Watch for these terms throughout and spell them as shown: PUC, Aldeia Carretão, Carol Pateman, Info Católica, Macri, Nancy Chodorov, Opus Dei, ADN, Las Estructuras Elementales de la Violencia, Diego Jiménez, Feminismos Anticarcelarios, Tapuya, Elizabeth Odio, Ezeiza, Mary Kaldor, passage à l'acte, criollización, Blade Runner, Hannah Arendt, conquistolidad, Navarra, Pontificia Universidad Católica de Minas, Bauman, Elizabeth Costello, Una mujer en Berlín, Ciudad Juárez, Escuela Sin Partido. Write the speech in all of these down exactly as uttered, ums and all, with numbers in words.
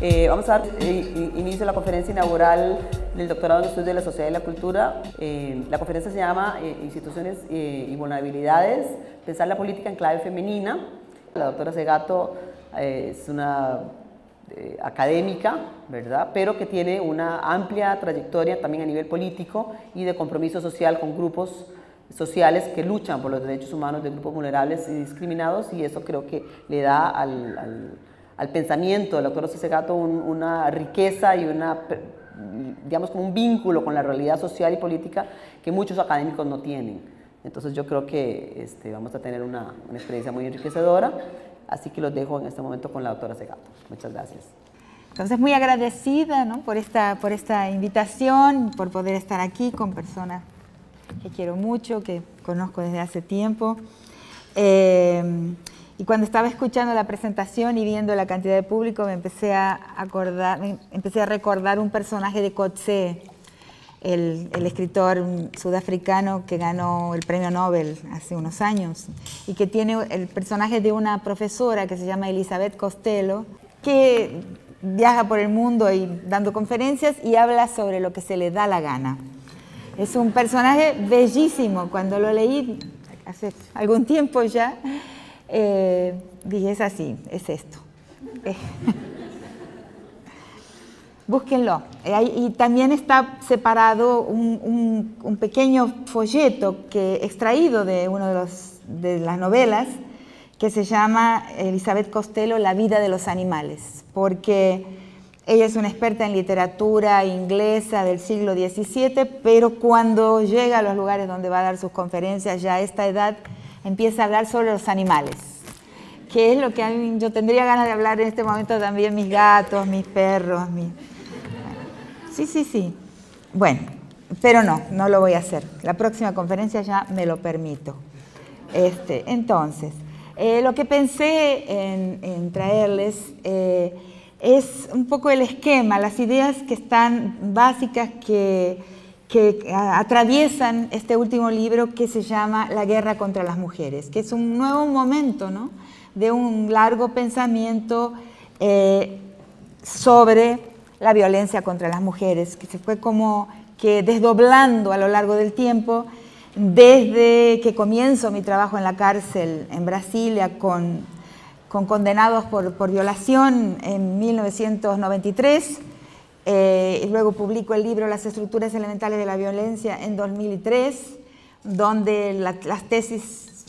Eh, vamos a dar eh, inicio a la conferencia inaugural del Doctorado en Estudios de la Sociedad y la Cultura. Eh, la conferencia se llama eh, Instituciones eh, y Vulnerabilidades, pensar la política en clave femenina. La doctora Segato eh, es una eh, académica, ¿verdad? Pero que tiene una amplia trayectoria también a nivel político y de compromiso social con grupos sociales que luchan por los derechos humanos de grupos vulnerables y discriminados, y eso creo que le da al, al, al pensamiento del doctor Segato un, una riqueza y una, digamos, como un vínculo con la realidad social y política que muchos académicos no tienen. Entonces yo creo que este, vamos a tener una, una experiencia muy enriquecedora, así que los dejo en este momento con la doctora Segato. Muchas gracias. Entonces, muy agradecida, ¿no?, por esta, por esta invitación, por poder estar aquí con personas que quiero mucho, que conozco desde hace tiempo. Eh, y cuando estaba escuchando la presentación y viendo la cantidad de público, me empecé a, acordar, me empecé a recordar un personaje de Coetzee, el, el escritor sudafricano que ganó el premio Nobel hace unos años, y que tiene el personaje de una profesora que se llama Elizabeth Costello, que viaja por el mundo y dando conferencias y habla sobre lo que se le da la gana. Es un personaje bellísimo. Cuando lo leí hace algún tiempo ya, eh, dije, es así, es esto. Eh. Búsquenlo. Eh, y también está separado un, un, un pequeño folleto que extraído de una de, los, de las novelas, que se llama Elizabeth Costello, La vida de los animales, porque ella es una experta en literatura inglesa del siglo diecisiete, pero cuando llega a los lugares donde va a dar sus conferencias, ya a esta edad, empieza a hablar sobre los animales, que es lo que a mí, yo tendría ganas de hablar en este momento también, mis gatos, mis perros, mis... Sí, sí, sí. Bueno, pero no, no lo voy a hacer. La próxima conferencia ya me lo permito. Este, entonces, eh, lo que pensé en, en traerles... Eh, es un poco el esquema, las ideas que están básicas, que, que atraviesan este último libro, que se llama La guerra contra las mujeres, que es un nuevo momento, ¿no?, de un largo pensamiento eh, sobre la violencia contra las mujeres, que se fue como que desdoblando a lo largo del tiempo, desde que comienzo mi trabajo en la cárcel en Brasilia con... con condenados por, por violación en mil novecientos noventa y tres, eh, y luego publico el libro Las Estructuras Elementales de la Violencia en dos mil tres, donde la, las tesis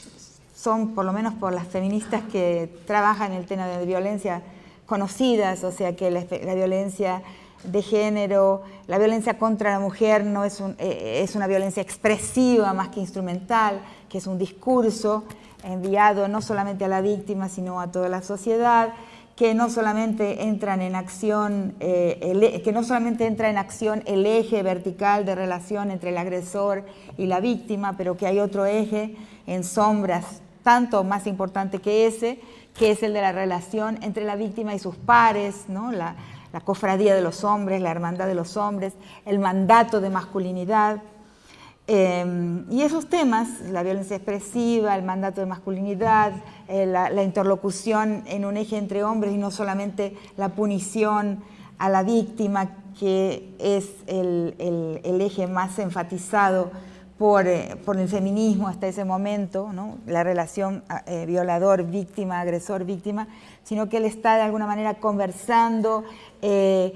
son, por lo menos por las feministas que trabajan en el tema de violencia, conocidas, o sea que la, la violencia de género, la violencia contra la mujer no es, un, eh, es una violencia expresiva más que instrumental, que es un discurso enviado no solamente a la víctima, sino a toda la sociedad, que no solamente entran en acción, eh, el, que no solamente entra en acción el eje vertical de relación entre el agresor y la víctima, pero que hay otro eje en sombras, tanto más importante que ese, que es el de la relación entre la víctima y sus pares, ¿no? La, la cofradía de los hombres, la hermandad de los hombres, el mandato de masculinidad. Eh, y esos temas, la violencia expresiva, el mandato de masculinidad, eh, la, la interlocución en un eje entre hombres y no solamente la punición a la víctima, que es el, el, el eje más enfatizado por, eh, por el feminismo hasta ese momento, ¿no?, la relación eh, violador-víctima, agresor-víctima, sino que él está de alguna manera conversando eh,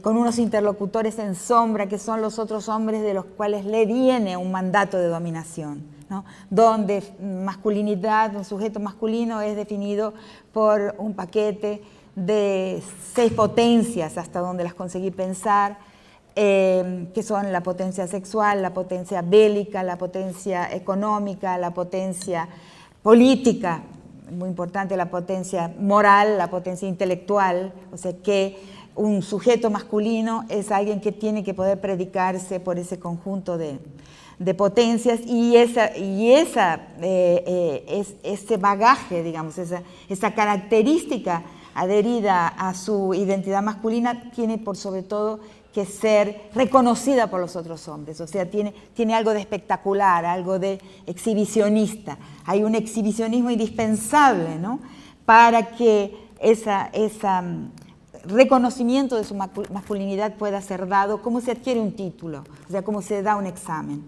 con unos interlocutores en sombra, que son los otros hombres de los cuales le viene un mandato de dominación, ¿no?, donde masculinidad, un sujeto masculino es definido por un paquete de seis potencias, hasta donde las conseguí pensar, eh, que son la potencia sexual, la potencia bélica, la potencia económica, la potencia política, muy importante, la potencia moral, la potencia intelectual, o sea que un sujeto masculino es alguien que tiene que poder predicarse por ese conjunto de, de potencias, y, esa, y esa, eh, eh, es, ese bagaje, digamos, esa, esa característica adherida a su identidad masculina tiene por sobre todo que ser reconocida por los otros hombres, o sea, tiene, tiene algo de espectacular, algo de exhibicionista. Hay un exhibicionismo indispensable, ¿no?, para que esa... esa reconocimiento de su masculinidad pueda ser dado, cómo se adquiere un título, o sea, cómo se da un examen.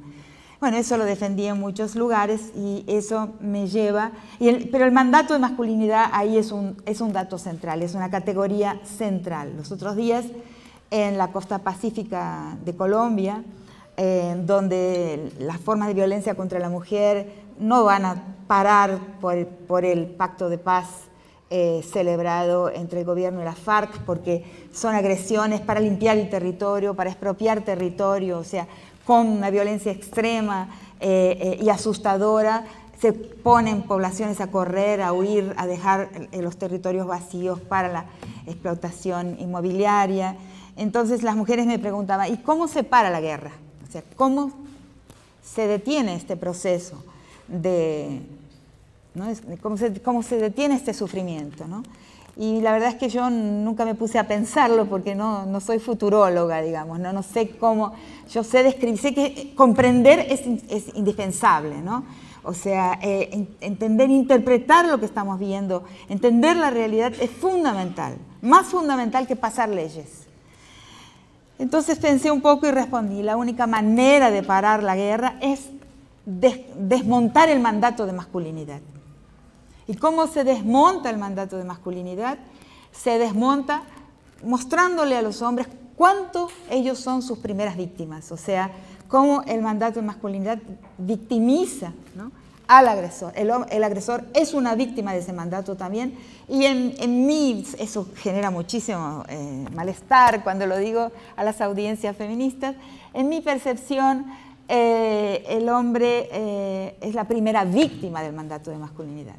Bueno, eso lo defendí en muchos lugares y eso me lleva... Y el, pero el mandato de masculinidad ahí es un, es un dato central, es una categoría central. Los otros días, en la costa pacífica de Colombia, eh, donde las formas de violencia contra la mujer no van a parar por, por el pacto de paz eh, celebrado entre el gobierno y la FARC, porque son agresiones para limpiar el territorio, para expropiar territorio, o sea... con una violencia extrema eh, eh, y asustadora, se ponen poblaciones a correr, a huir, a dejar eh, los territorios vacíos para la explotación inmobiliaria. Entonces las mujeres me preguntaban, ¿y cómo se para la guerra? O sea, ¿cómo se detiene este proceso de, ¿no? ¿Cómo se, cómo se detiene este sufrimiento, ¿no? Y la verdad es que yo nunca me puse a pensarlo porque no, no soy futuróloga, digamos, ¿no? No sé cómo, yo sé describir, sé que comprender es, es indispensable, ¿no? O sea, eh, entender, interpretar lo que estamos viendo, entender la realidad es fundamental, más fundamental que pasar leyes. Entonces pensé un poco y respondí, la única manera de parar la guerra es des- desmontar el mandato de masculinidad. ¿Y cómo se desmonta el mandato de masculinidad? Se desmonta mostrándole a los hombres cuánto ellos son sus primeras víctimas. O sea, cómo el mandato de masculinidad victimiza, ¿no?, al agresor. El, el agresor es una víctima de ese mandato también. Y en, en mí eso genera muchísimo eh, malestar cuando lo digo a las audiencias feministas. En mi percepción, eh, el hombre eh, es la primera víctima del mandato de masculinidad.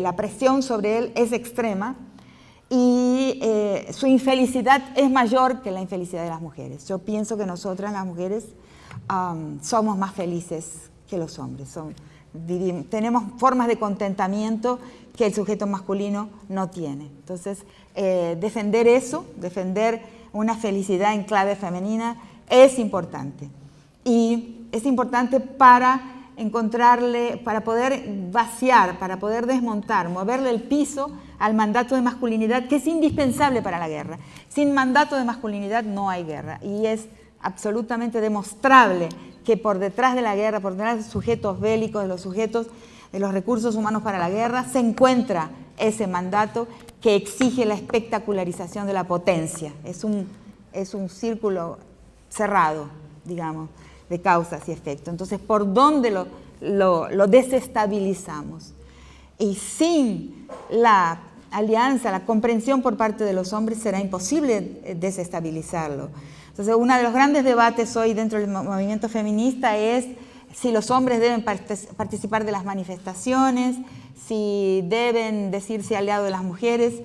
La presión sobre él es extrema y eh, su infelicidad es mayor que la infelicidad de las mujeres. Yo pienso que nosotras las mujeres um, somos más felices que los hombres. Son, vivimos, tenemos formas de contentamiento que el sujeto masculino no tiene. Entonces, eh, defender eso, defender una felicidad en clave femenina es importante. Y es importante para... encontrarle, para poder vaciar, para poder desmontar, moverle el piso al mandato de masculinidad que es indispensable para la guerra. Sin mandato de masculinidad no hay guerra y es absolutamente demostrable que por detrás de la guerra, por detrás de los sujetos bélicos, de los sujetos de los recursos humanos para la guerra, se encuentra ese mandato que exige la espectacularización de la potencia. Es un, es un círculo cerrado, digamos, de causas y efectos. Entonces, ¿por dónde lo, lo, lo desestabilizamos? Y sin la alianza, la comprensión por parte de los hombres, será imposible desestabilizarlo. Entonces, uno de los grandes debates hoy dentro del movimiento feminista es si los hombres deben participar de las manifestaciones, si deben decirse aliados de las mujeres.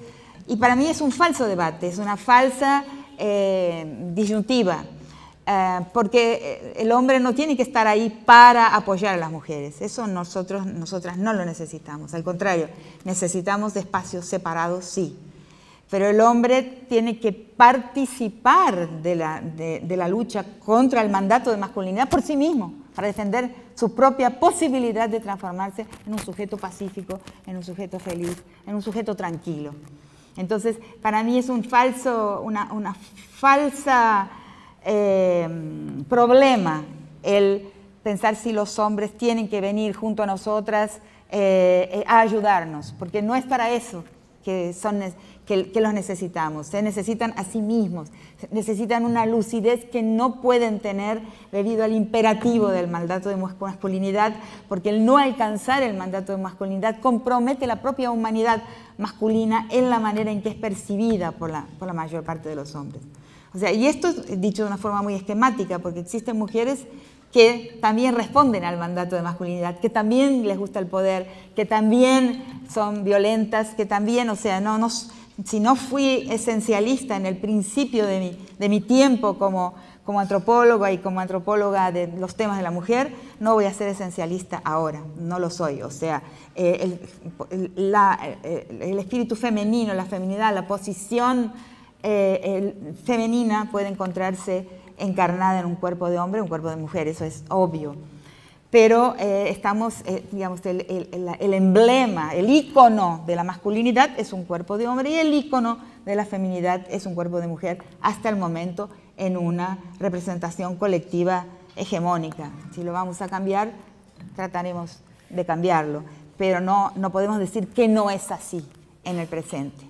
Y para mí es un falso debate, es una falsa eh, disyuntiva. Porque el hombre no tiene que estar ahí para apoyar a las mujeres. Eso nosotros, nosotras no lo necesitamos. Al contrario, necesitamos espacios separados, sí. Pero el hombre tiene que participar de la, de, de la lucha contra el mandato de masculinidad por sí mismo, para defender su propia posibilidad de transformarse en un sujeto pacífico, en un sujeto feliz, en un sujeto tranquilo. Entonces, para mí es un falso, una, una falsa... Eh, problema el pensar si los hombres tienen que venir junto a nosotras eh, eh, a ayudarnos, porque no es para eso que, son, que, que los necesitamos. Se necesitan a sí mismos, necesitan una lucidez que no pueden tener debido al imperativo del mandato de masculinidad, porque el no alcanzar el mandato de masculinidad compromete la propia humanidad masculina en la manera en que es percibida por la, por la mayor parte de los hombres. O sea, y esto es dicho de una forma muy esquemática, porque existen mujeres que también responden al mandato de masculinidad, que también les gusta el poder, que también son violentas, que también, o sea, no, no, si no fui esencialista en el principio de mi, de mi tiempo como, como antropóloga y como antropóloga de los temas de la mujer, no voy a ser esencialista ahora, no lo soy. O sea, eh, el, la, eh, el espíritu femenino, la feminidad, la posición Eh, el, femenina puede encontrarse encarnada en un cuerpo de hombre, un cuerpo de mujer, eso es obvio. Pero eh, estamos, eh, digamos, el, el, el emblema, el ícono de la masculinidad es un cuerpo de hombre y el ícono de la feminidad es un cuerpo de mujer hasta el momento en una representación colectiva hegemónica. Si lo vamos a cambiar, trataremos de cambiarlo, pero no, no podemos decir que no es así en el presente.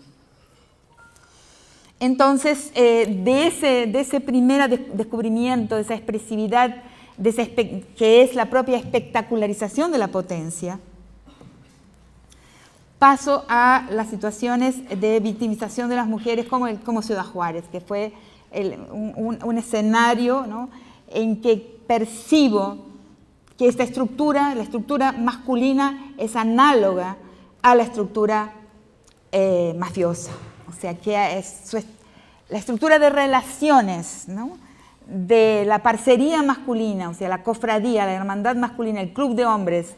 Entonces, eh, de, ese, de ese primer descubrimiento, de esa expresividad, de esa espe- que es la propia espectacularización de la potencia, paso a las situaciones de victimización de las mujeres como, el, como Ciudad Juárez, que fue el, un, un, un escenario, ¿no?, en que percibo que esta estructura, la estructura masculina, es análoga a la estructura eh, mafiosa. O sea, que es su est- la estructura de relaciones, ¿no?, de la parcería masculina, o sea, la cofradía, la hermandad masculina, el club de hombres,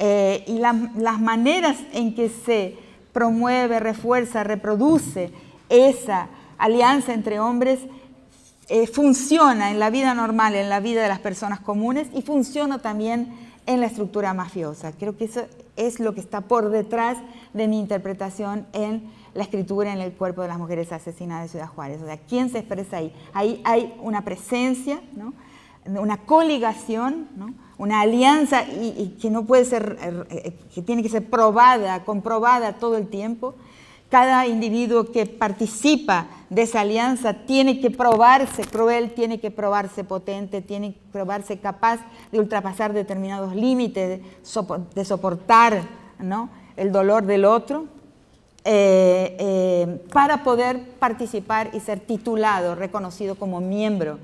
eh, y la, las maneras en que se promueve, refuerza, reproduce esa alianza entre hombres, eh, funciona en la vida normal, en la vida de las personas comunes, y funciona también en la estructura mafiosa. Creo que eso es lo que está por detrás de mi interpretación en la escritura en el cuerpo de las mujeres asesinadas de Ciudad Juárez. O sea, ¿quién se expresa ahí? Ahí hay una presencia, ¿no?, una coligación, ¿no?, una alianza y, y que no puede ser, que tiene que ser probada, comprobada todo el tiempo. Cada individuo que participa de esa alianza tiene que probarse cruel, tiene que probarse potente, tiene que probarse capaz de ultrapasar determinados límites, de soportar, ¿no?, el dolor del otro. Eh, eh, para poder participar y ser titulado, reconocido como miembro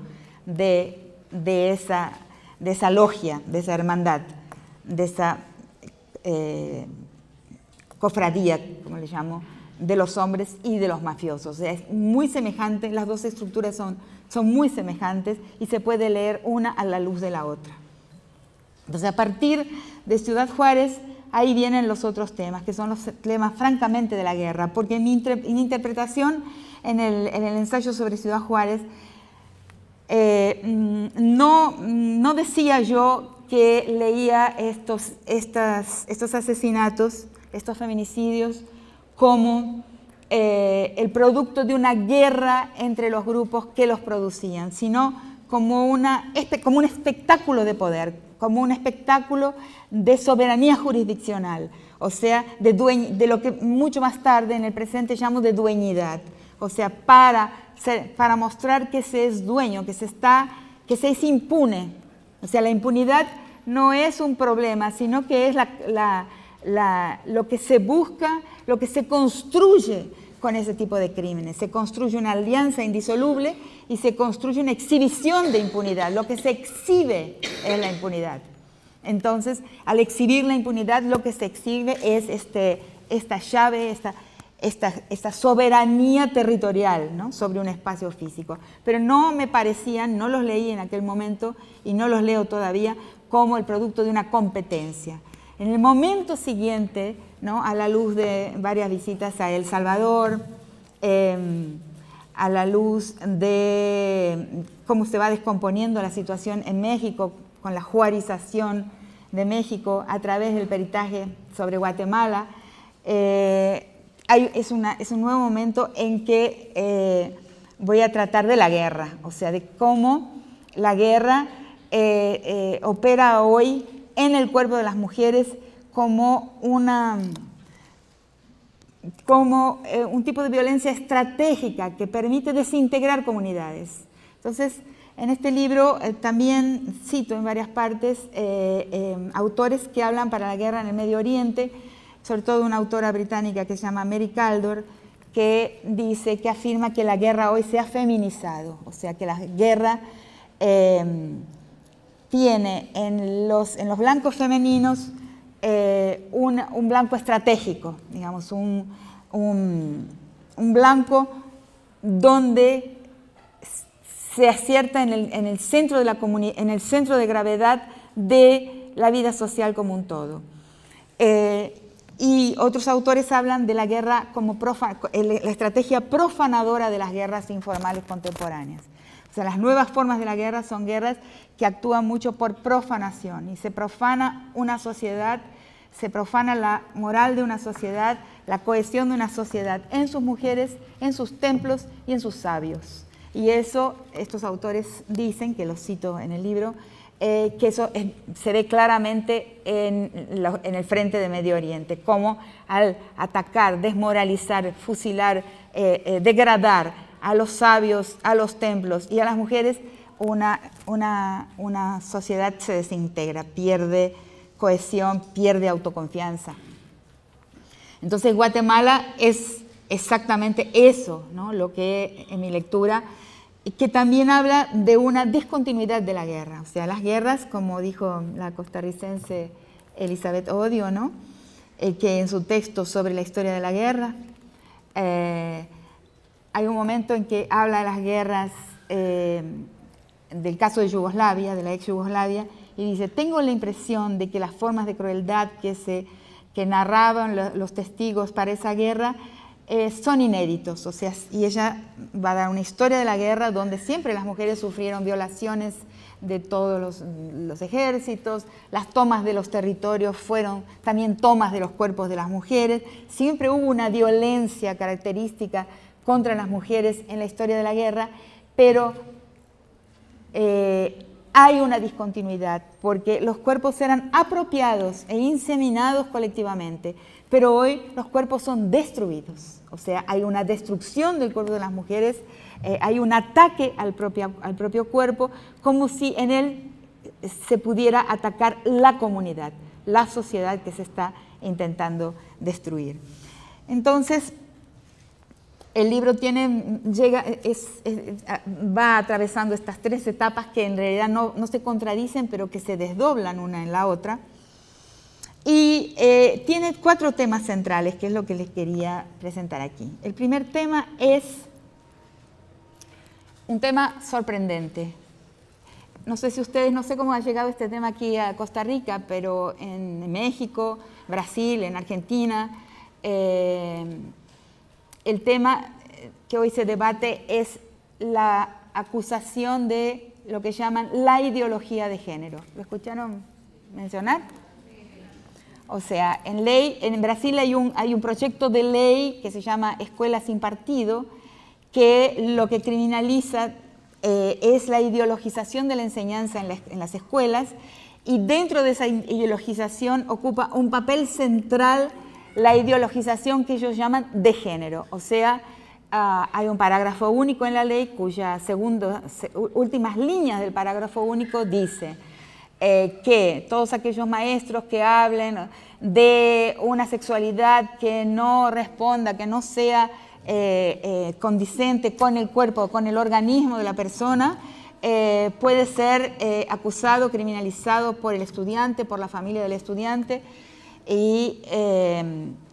de, de, esa, de esa logia, de esa hermandad, de esa eh, cofradía, como le llamo, de los hombres y de los mafiosos. O sea, es muy semejante, las dos estructuras son, son muy semejantes y se puede leer una a la luz de la otra. Entonces, a partir de Ciudad Juárez, ahí vienen los otros temas, que son los temas francamente de la guerra, porque mi, inter mi interpretación en el, en el ensayo sobre Ciudad Juárez, eh, no, no decía yo que leía estos, estas, estos asesinatos, estos feminicidios, como eh, el producto de una guerra entre los grupos que los producían, sino como, una, como un espectáculo de poder, como un espectáculo de soberanía jurisdiccional, o sea, de, de lo que mucho más tarde en el presente llamo de dueñidad, o sea, para, ser, para mostrar que se es dueño, que se, está, que se es impune. O sea, la impunidad no es un problema, sino que es la, la, la, lo que se busca, lo que se construye con ese tipo de crímenes. Se construye una alianza indisoluble y se construye una exhibición de impunidad. Lo que se exhibe es la impunidad. Entonces, al exhibir la impunidad, lo que se exhibe es este, esta llave, esta, esta, esta soberanía territorial, ¿no?, sobre un espacio físico. Pero no me parecían, no los leí en aquel momento y no los leo todavía, como el producto de una competencia. En el momento siguiente, ¿no?, a la luz de varias visitas a El Salvador, eh, a la luz de cómo se va descomponiendo la situación en México, con la juarización de México a través del peritaje sobre Guatemala, eh, hay, es, una, es un nuevo momento en que eh, voy a tratar de la guerra, o sea, de cómo la guerra eh, eh, opera hoy en el cuerpo de las mujeres como, una, como eh, un tipo de violencia estratégica que permite desintegrar comunidades. Entonces, en este libro eh, también cito en varias partes eh, eh, autores que hablan para la guerra en el Medio Oriente, sobre todo una autora británica que se llama Mary Kaldor, que dice, que afirma que la guerra hoy se ha feminizado, o sea, que la guerra... Eh, tiene en los, en los blancos femeninos eh, un, un blanco estratégico, digamos, un, un, un blanco donde se acierta en el, en el centro de la comunidad, en el centro de gravedad de la vida social como un todo. Eh, y otros autores hablan de la guerra como profan, la estrategia profanadora de las guerras informales contemporáneas. O sea, las nuevas formas de la guerra son guerras que actúan mucho por profanación y se profana una sociedad, se profana la moral de una sociedad, la cohesión de una sociedad en sus mujeres, en sus templos y en sus sabios. Y eso, estos autores dicen, que los cito en el libro, eh, que eso es, se ve claramente en, la, en el frente de Medio Oriente, cómo al atacar, desmoralizar, fusilar, eh, eh, degradar a los sabios, a los templos y a las mujeres, una, una, una sociedad se desintegra, pierde cohesión, pierde autoconfianza. Entonces Guatemala es exactamente eso, ¿no? Lo que en mi lectura, que también habla de una discontinuidad de la guerra. O sea, las guerras, como dijo la costarricense Elizabeth Odio, ¿no? Eh, que en su texto sobre la historia de la guerra, eh, hay un momento en que habla de las guerras, eh, del caso de Yugoslavia, de la ex Yugoslavia, y dice, tengo la impresión de que las formas de crueldad que, se, que narraban lo, los testigos para esa guerra eh, son inéditos. O sea, y ella va a dar una historia de la guerra donde siempre las mujeres sufrieron violaciones de todos los, los ejércitos, las tomas de los territorios fueron también tomas de los cuerpos de las mujeres, siempre hubo una violencia característica contra las mujeres en la historia de la guerra, pero eh, hay una discontinuidad porque los cuerpos eran apropiados e inseminados colectivamente, pero hoy los cuerpos son destruidos. O sea, hay una destrucción del cuerpo de las mujeres, eh, hay un ataque al propio, al propio cuerpo, como si en él se pudiera atacar la comunidad, la sociedad que se está intentando destruir. Entonces, el libro tiene, llega, es, es, va atravesando estas tres etapas que en realidad no, no se contradicen, pero que se desdoblan una en la otra. Y eh, tiene cuatro temas centrales, que es lo que les quería presentar aquí. El primer tema es un tema sorprendente. No sé si ustedes, no sé cómo ha llegado este tema aquí a Costa Rica, pero en México, Brasil, en Argentina... Eh, El tema que hoy se debate es la acusación de lo que llaman la ideología de género. ¿Lo escucharon mencionar? O sea, en ley, en Brasil hay un, hay un proyecto de ley que se llama Escuela Sin Partido, que lo que criminaliza eh, es la ideologización de la enseñanza en, la, en las escuelas, y dentro de esa ideologización ocupa un papel central la ideologización que ellos llaman de género. O sea, uh, hay un parágrafo único en la ley cuyas segundas, se, últimas líneas del parágrafo único dice eh, que todos aquellos maestros que hablen de una sexualidad que no responda, que no sea eh, eh, condicente con el cuerpo, con el organismo de la persona, eh, puede ser eh, acusado, criminalizado por el estudiante, por la familia del estudiante, Y, eh,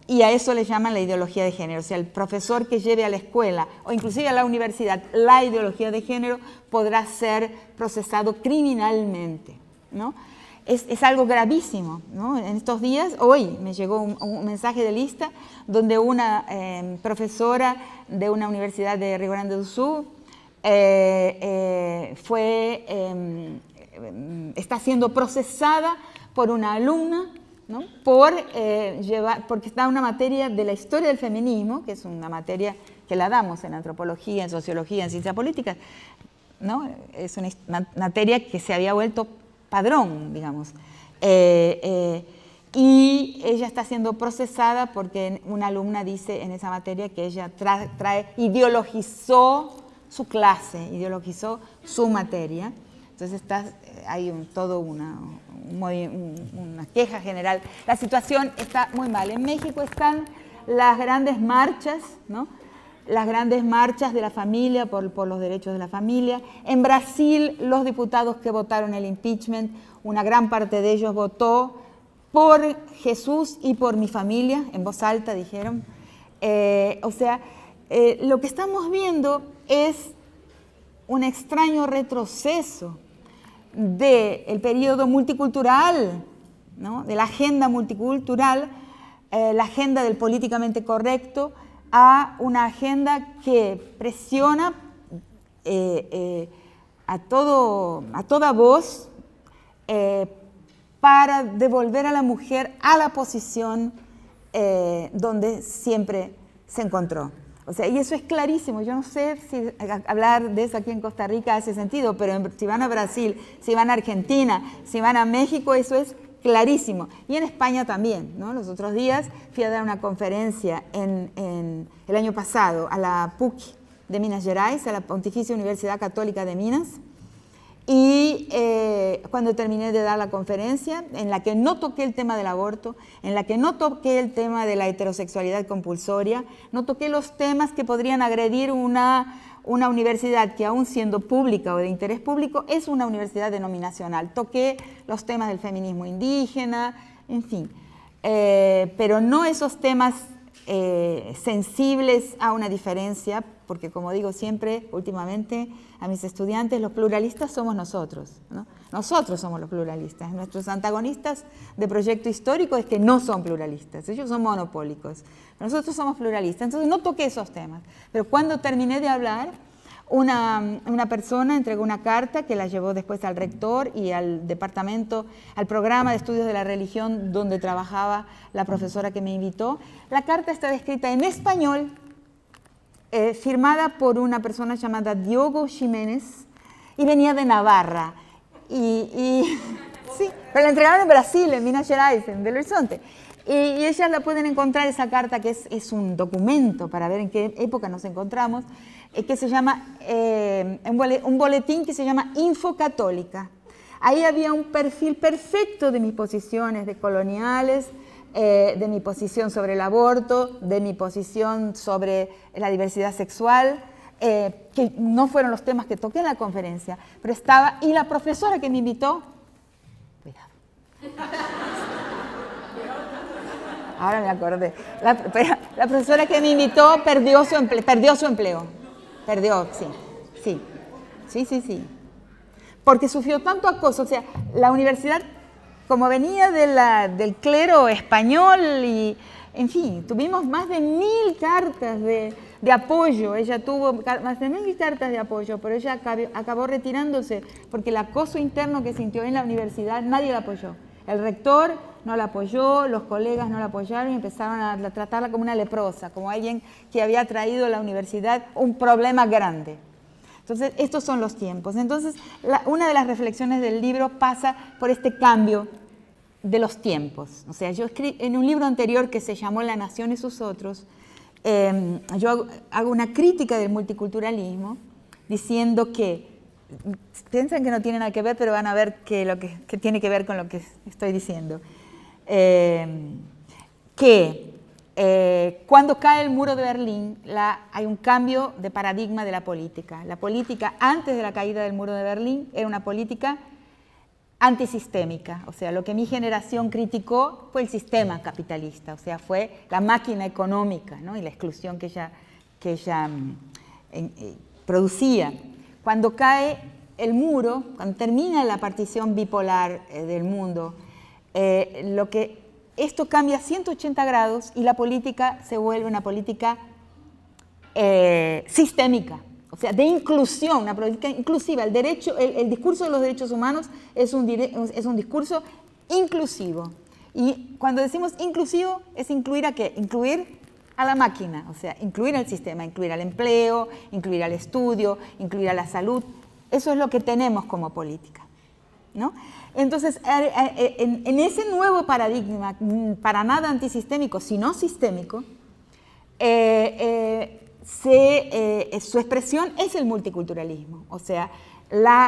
y a eso le llaman la ideología de género. O sea, el profesor que lleve a la escuela o inclusive a la universidad la ideología de género podrá ser procesado criminalmente, ¿no? Es, es algo gravísimo, ¿no? En estos días, hoy me llegó un, un mensaje de lista donde una eh, profesora de una universidad de Rio Grande do Sul eh, eh, fue, eh, está siendo procesada por una alumna, ¿no? Por, eh, llevar, porque está una materia de la historia del feminismo, que es una materia que la damos en antropología, en sociología, en ciencia política, ¿no? Es una materia que se había vuelto padrón, digamos. Eh, eh, y ella está siendo procesada porque una alumna dice en esa materia que ella trae, trae, ideologizó su clase, ideologizó su materia. Entonces está, hay un, todo una, un, una queja general. La situación está muy mal. En México están las grandes marchas, ¿no? Las grandes marchas de la familia por, por los derechos de la familia. En Brasil, los diputados que votaron el impeachment, una gran parte de ellos votó por Jesús y por mi familia, en voz alta dijeron. Eh, o sea, eh, lo que estamos viendo es un extraño retroceso del periodo multicultural, ¿no? De la agenda multicultural, eh, la agenda del políticamente correcto, a una agenda que presiona eh, eh, a, todo, a toda voz eh, para devolver a la mujer a la posición eh, donde siempre se encontró. O sea, y eso es clarísimo. Yo no sé si hablar de eso aquí en Costa Rica hace sentido, pero en, si van a Brasil, si van a Argentina, si van a México, eso es clarísimo. Y en España también, ¿no? Los otros días fui a dar una conferencia en, en el año pasado a la P U C de Minas Gerais, a la Pontificia Universidad Católica de Minas, y eh, cuando terminé de dar la conferencia, en la que no toqué el tema del aborto, en la que no toqué el tema de la heterosexualidad compulsoria, no toqué los temas que podrían agredir una, una universidad que, aún siendo pública o de interés público, es una universidad denominacional. Toqué los temas del feminismo indígena, en fin, eh, pero no esos temas eh, sensibles a una diferencia, porque, como digo siempre, últimamente, a mis estudiantes, los pluralistas somos nosotros, ¿no? Nosotros somos los pluralistas. Nuestros antagonistas de proyecto histórico es que no son pluralistas, ellos son monopólicos. Nosotros somos pluralistas, entonces no toqué esos temas. Pero cuando terminé de hablar, una, una persona entregó una carta que la llevó después al rector y al departamento, al programa de estudios de la religión donde trabajaba la profesora que me invitó. La carta está escrita en español, Eh, firmada por una persona llamada Diego Jiménez, y venía de Navarra. Y, y sí, pero la entregaron en Brasil, en Minas Gerais, en Belo Horizonte. Y, y ellas la pueden encontrar, esa carta, que es, es un documento para ver en qué época nos encontramos, eh, que se llama, eh, un boletín que se llama Info Católica. Ahí había un perfil perfecto de mis posiciones decoloniales, Eh, de mi posición sobre el aborto, de mi posición sobre la diversidad sexual, eh, que no fueron los temas que toqué en la conferencia, pero estaba, y la profesora que me invitó, cuidado, ahora me acordé, la, la profesora que me invitó perdió su empleo, perdió su empleo, perdió, sí, sí, sí, sí, sí, porque sufrió tanto acoso. O sea, la universidad, como venía de la, del clero español, y, en fin, tuvimos más de mil cartas de, de apoyo. Ella tuvo más de mil cartas de apoyo, pero ella acabó, acabó retirándose porque el acoso interno que sintió en la universidad, nadie la apoyó. El rector no la apoyó, los colegas no la apoyaron y empezaron a tratarla como una leprosa, como alguien que había traído a la universidad un problema grande. Entonces, estos son los tiempos. Entonces, la, una de las reflexiones del libro pasa por este cambio de los tiempos. O sea, yo escribí en un libro anterior que se llamó La nación y sus otros, eh, yo hago, hago una crítica del multiculturalismo, diciendo que, piensan que no tiene nada que ver, pero van a ver que, lo que, que tiene que ver con lo que estoy diciendo. Eh, que... Eh, cuando cae el muro de Berlín, la, hay un cambio de paradigma de la política. La política antes de la caída del muro de Berlín era una política antisistémica. O sea, lo que mi generación criticó fue el sistema capitalista, o sea, fue la máquina económica, ¿no? Y la exclusión que ella, que ella eh, eh, producía. Cuando cae el muro, cuando termina la partición bipolar eh, del mundo, eh, lo que... esto cambia ciento ochenta grados y la política se vuelve una política eh, sistémica, o sea, de inclusión, una política inclusiva. El, derecho, el, el discurso de los derechos humanos es un, dire, es un discurso inclusivo. Y cuando decimos inclusivo, es incluir a qué? Incluir a la máquina, o sea, incluir al sistema, incluir al empleo, incluir al estudio, incluir a la salud. Eso es lo que tenemos como política, ¿no? Entonces, en ese nuevo paradigma, para nada antisistémico, sino sistémico, eh, eh, se, eh, su expresión es el multiculturalismo, o sea, la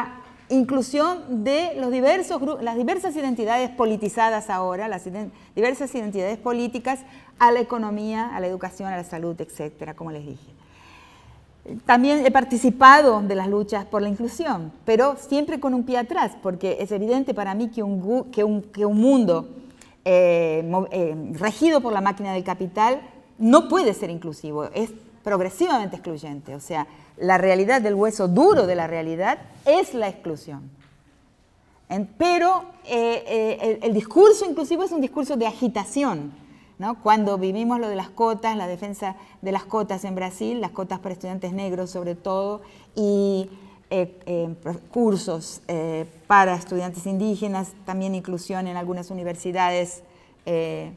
inclusión de los diversos, las diversas identidades politizadas ahora, las diversas identidades políticas a la economía, a la educación, a la salud, etcétera, como les dije. También he participado de las luchas por la inclusión, pero siempre con un pie atrás, porque es evidente para mí que un, que un, que un mundo eh, eh, regido por la máquina del capital no puede ser inclusivo, es progresivamente excluyente. O sea, la realidad del hueso duro de la realidad es la exclusión. En, pero eh, eh, el, el discurso inclusivo es un discurso de agitación, ¿no? Cuando vivimos lo de las cotas, la defensa de las cotas en Brasil, las cotas para estudiantes negros sobre todo, y eh, eh, cursos eh, para estudiantes indígenas, también inclusión en algunas universidades, eh,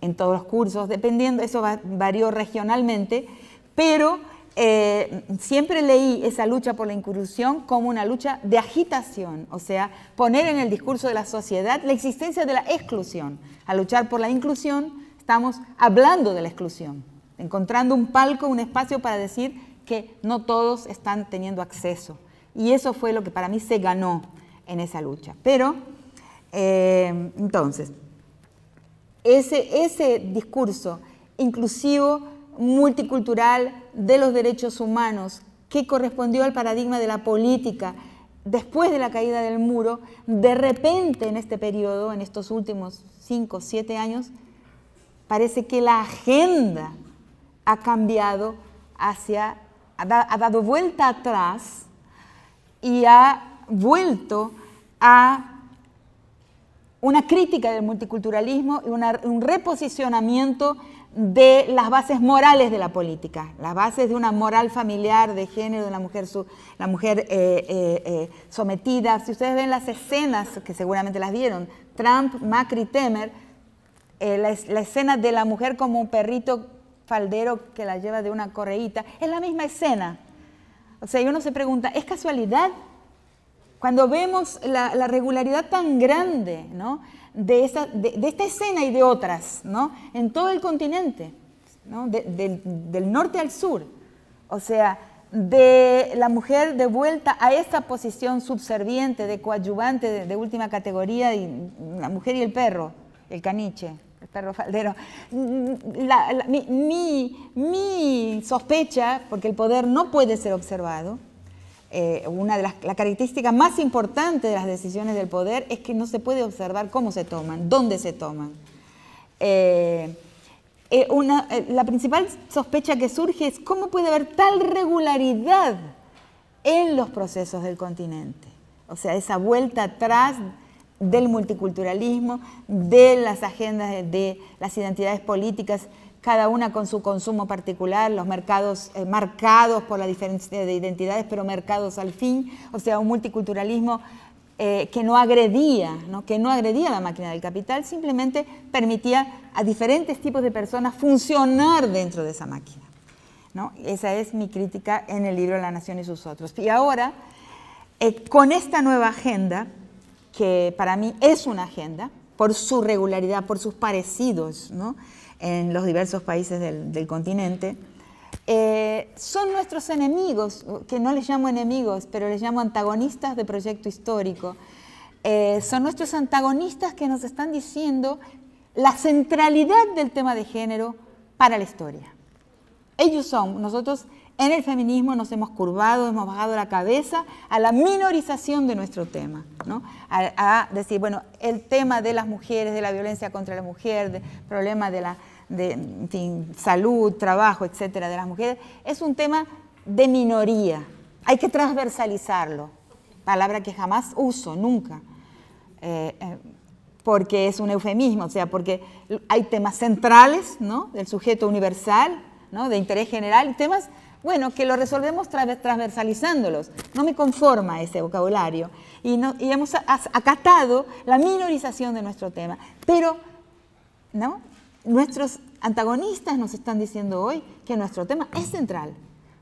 en todos los cursos, dependiendo, eso va, varió regionalmente, pero eh, siempre leí esa lucha por la inclusión como una lucha de agitación, o sea, poner en el discurso de la sociedad la existencia de la exclusión. Al luchar por la inclusión estamos hablando de la exclusión, encontrando un palco, un espacio para decir que no todos están teniendo acceso. Y eso fue lo que para mí se ganó en esa lucha. Pero, eh, entonces, ese, ese discurso inclusivo, multicultural, de los derechos humanos, que correspondió al paradigma de la política después de la caída del muro, de repente en este periodo, en estos últimos cinco, siete años, parece que la agenda ha cambiado hacia, ha, da, ha dado vuelta atrás y ha vuelto a una crítica del multiculturalismo y una, un reposicionamiento de las bases morales de la política, las bases de una moral familiar, de género, de la mujer, su, la mujer eh, eh, eh, sometida. Si ustedes ven las escenas, que seguramente las vieron, Trump, Macri, Temer, eh, la, la escena de la mujer como un perrito faldero que la lleva de una correíta, es la misma escena. O sea, uno se pregunta, ¿es casualidad? Cuando vemos la, la regularidad tan grande, ¿no?, de, esa, de, de esta escena y de otras, ¿no?, en todo el continente, ¿no?, de, de, del norte al sur, o sea, de la mujer de vuelta a esa posición subserviente, de coadyuvante, de, de última categoría, y la mujer y el perro, el caniche, el perro faldero. La, la, mi, mi, mi sospecha, porque el poder no puede ser observado, Eh, una de las la características más importantes de las decisiones del poder es que no se puede observar cómo se toman, dónde se toman. Eh, eh, una, eh, la principal sospecha que surge es cómo puede haber tal regularidad en los procesos del continente. O sea, esa vuelta atrás del multiculturalismo, de las agendas de, de las identidades políticas, cada una con su consumo particular, los mercados eh, marcados por la diferencia de identidades, pero mercados al fin, o sea, un multiculturalismo eh, que no agredía, ¿no?, que no agredía la máquina del capital, simplemente permitía a diferentes tipos de personas funcionar dentro de esa máquina, ¿no? Esa es mi crítica en el libro La nación y sus otros. Y ahora, eh, con esta nueva agenda, que para mí es una agenda, por su regularidad, por sus parecidos, ¿no?, en los diversos países del, del continente, eh, son nuestros enemigos, que no les llamo enemigos, pero les llamo antagonistas de proyecto histórico. Eh, son nuestros antagonistas que nos están diciendo la centralidad del tema de género para la historia. Ellos son, nosotros en el feminismo nos hemos curvado, hemos bajado la cabeza a la minorización de nuestro tema, ¿no?, a, a decir, bueno, el tema de las mujeres, de la violencia contra la mujer, de problema de la de, en fin, salud, trabajo, etcétera, de las mujeres, es un tema de minoría. Hay que transversalizarlo, palabra que jamás uso, nunca, eh, eh, porque es un eufemismo, o sea, porque hay temas centrales, ¿no?, del sujeto universal, ¿no?, de interés general, temas, bueno, que lo resolvemos transversalizándolos. No me conforma ese vocabulario. Y, no, y hemos acatado la minorización de nuestro tema. Pero, ¿no?, nuestros antagonistas nos están diciendo hoy que nuestro tema es central.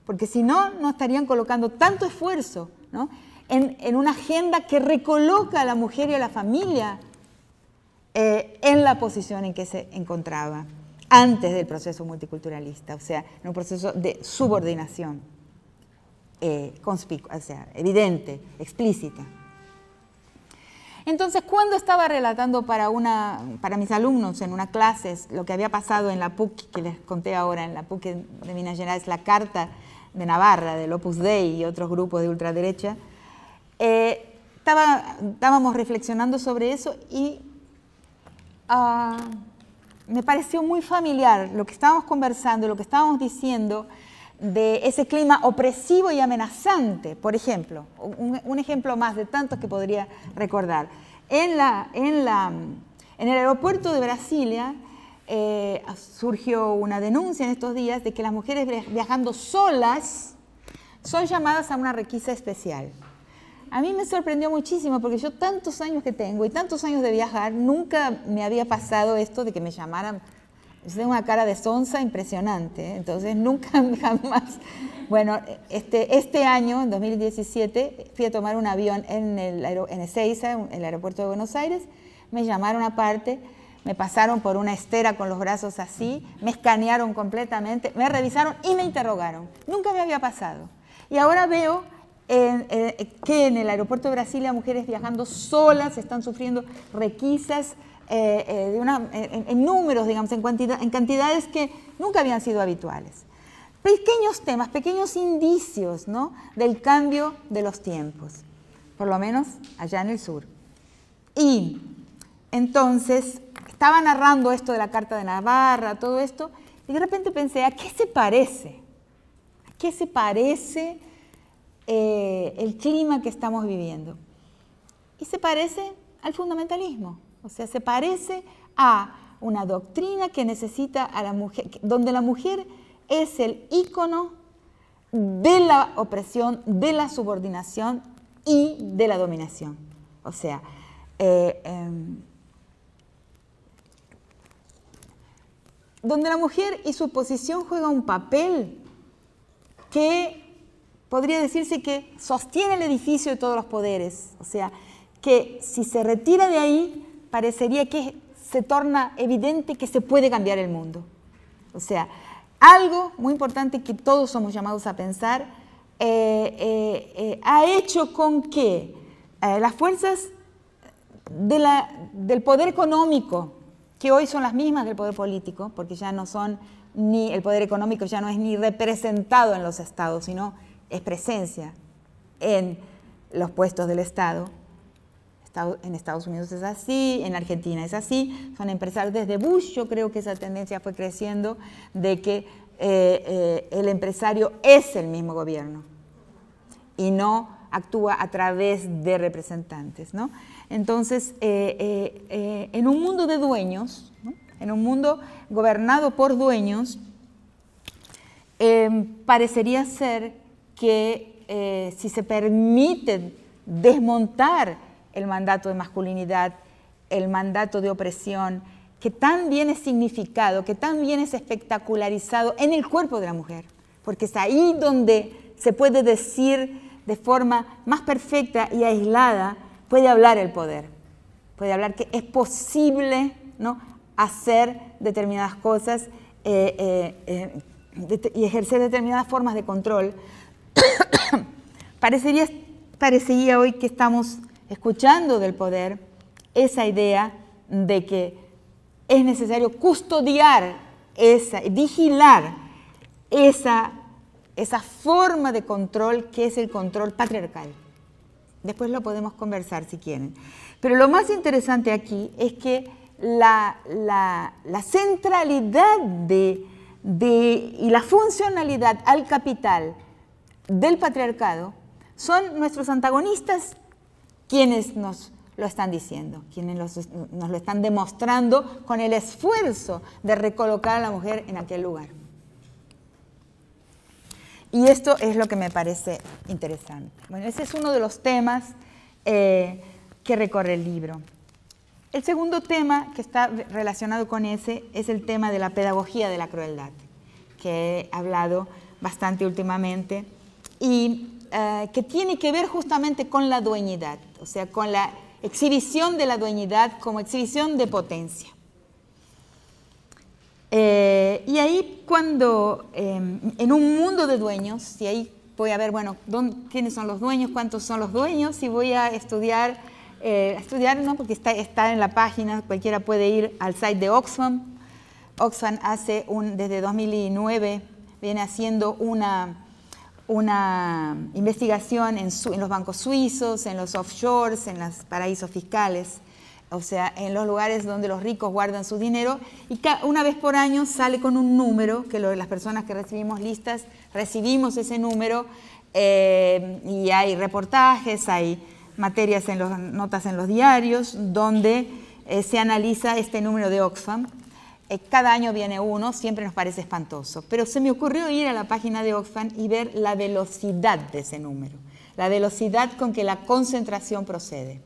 Porque si no, no estarían colocando tanto esfuerzo, ¿no?, en, en una agenda que recoloca a la mujer y a la familia eh, en la posición en que se encontraba antes del proceso multiculturalista, o sea, en un proceso de subordinación eh, conspicua, o sea, evidente, explícita. Entonces, cuando estaba relatando para, una, para mis alumnos en una clase lo que había pasado en la P U C, que les conté ahora, en la P U C de Minas Gerais, la Carta de Navarra, del Opus Dei y otros grupos de ultraderecha, eh, estaba, estábamos reflexionando sobre eso y... Uh, me pareció muy familiar lo que estábamos conversando, lo que estábamos diciendo de ese clima opresivo y amenazante. Por ejemplo, un, un ejemplo más de tantos que podría recordar. En, la, en, la, en el aeropuerto de Brasilia eh, surgió una denuncia en estos días de que las mujeres viajando solas son llamadas a una requisa especial. A mí me sorprendió muchísimo porque yo tantos años que tengo y tantos años de viajar, nunca me había pasado esto de que me llamaran. Yo tengo una cara de sonsa impresionante, ¿eh? Entonces nunca jamás... Bueno, este, este año, en dos mil diecisiete, fui a tomar un avión en el, en Ezeiza, en el aeropuerto de Buenos Aires, me llamaron aparte, me pasaron por una estera con los brazos así, me escanearon completamente, me revisaron y me interrogaron. Nunca me había pasado. Y ahora veo en, eh, que en el aeropuerto de Brasilia mujeres viajando solas están sufriendo requisas eh, eh, de una, en, en números, digamos, en, cantidad, en cantidades que nunca habían sido habituales. Pequeños temas, pequeños indicios, ¿no?, del cambio de los tiempos, por lo menos allá en el sur. Y entonces estaba narrando esto de la Carta de Navarra, todo esto, y de repente pensé, ¿a qué se parece? ¿A qué se parece Eh, el clima que estamos viviendo? Y se parece al fundamentalismo, o sea, se parece a una doctrina que necesita a la mujer, donde la mujer es el ícono de la opresión, de la subordinación y de la dominación. O sea, eh, eh, donde la mujer y su posición juega un papel que podría decirse que sostiene el edificio de todos los poderes, o sea, que si se retira de ahí, parecería que se torna evidente que se puede cambiar el mundo. O sea, algo muy importante que todos somos llamados a pensar, eh, eh, eh, ha hecho con que eh, las fuerzas de la, del poder económico, que hoy son las mismas del poder político, porque ya no son, ni el poder económico ya no es ni representado en los estados, sino es presencia en los puestos del Estado. En Estados Unidos es así, en Argentina es así, son empresarios desde Bush, yo creo que esa tendencia fue creciendo de que eh, eh, el empresario es el mismo gobierno y no actúa a través de representantes, ¿no? Entonces, eh, eh, eh, en un mundo de dueños, ¿no?, en un mundo gobernado por dueños, eh, parecería ser que eh, si se permite desmontar el mandato de masculinidad, el mandato de opresión, que tan bien es significado, que tan bien es espectacularizado en el cuerpo de la mujer, porque es ahí donde se puede decir de forma más perfecta y aislada, puede hablar el poder, puede hablar que es posible, ¿no?, hacer determinadas cosas eh, eh, eh, y ejercer determinadas formas de control. Parecería, parecería hoy que estamos escuchando del poder esa idea de que es necesario custodiar, esa, vigilar esa, esa forma de control que es el control patriarcal. Después lo podemos conversar si quieren. Pero lo más interesante aquí es que la, la, la centralidad de, de, y la funcionalidad al capital del patriarcado son nuestros antagonistas quienes nos lo están diciendo, quienes los, nos lo están demostrando con el esfuerzo de recolocar a la mujer en aquel lugar. Y esto es lo que me parece interesante. Bueno, ese es uno de los temas eh, que recorre el libro. El segundo tema que está relacionado con ese es el tema de la pedagogía de la crueldad, que he hablado bastante últimamente, y uh, que tiene que ver justamente con la dueñidad, o sea, con la exhibición de la dueñidad como exhibición de potencia. Eh, y ahí cuando, eh, en un mundo de dueños, y ahí voy a ver, bueno, dónde, quiénes son los dueños, cuántos son los dueños, y voy a estudiar, eh, estudiar no, porque está, está en la página, cualquiera puede ir al site de Oxfam. Oxfam hace, un, desde dos mil nueve, viene haciendo una... una investigación en, su, en los bancos suizos, en los offshores, en los paraísos fiscales, o sea, en los lugares donde los ricos guardan su dinero, y una vez por año sale con un número, que lo, las personas que recibimos listas, recibimos ese número, eh, y hay reportajes, hay materias, en los, notas en los diarios, donde eh, se analiza este número de Oxfam, Cada año viene uno, siempre nos parece espantoso. Pero se me ocurrió ir a la página de Oxfam y ver la velocidad de ese número, la velocidad con que la concentración procede.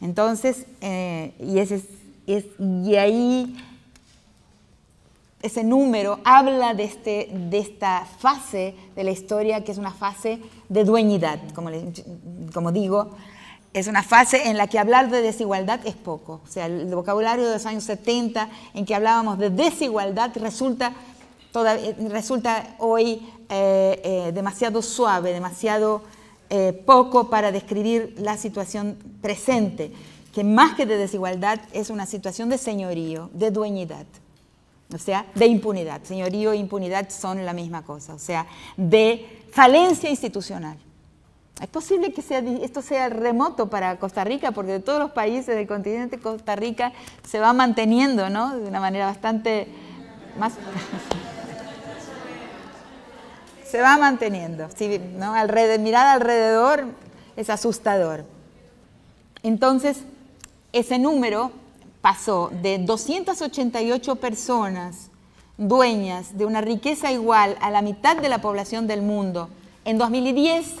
Entonces, eh, y, ese, es, y ahí ese número habla de, este, de esta fase de la historia, que es una fase de dueñidad, como, le, como digo. Es una fase en la que hablar de desigualdad es poco. O sea, el vocabulario de los años setenta, en que hablábamos de desigualdad, resulta, toda, resulta hoy eh, eh, demasiado suave, demasiado eh, poco para describir la situación presente, que más que de desigualdad es una situación de señorío, de dueñidad, o sea, de impunidad. Señorío e impunidad son la misma cosa, o sea, de falencia institucional. Es posible que sea, esto sea remoto para Costa Rica, porque de todos los países del continente Costa Rica se va manteniendo, ¿no?, de una manera bastante más... se va manteniendo, sí, ¿no? Alred- mirar alrededor es asustador. Entonces, ese número pasó de doscientas ochenta y ocho personas dueñas de una riqueza igual a la mitad de la población del mundo en dos mil diez,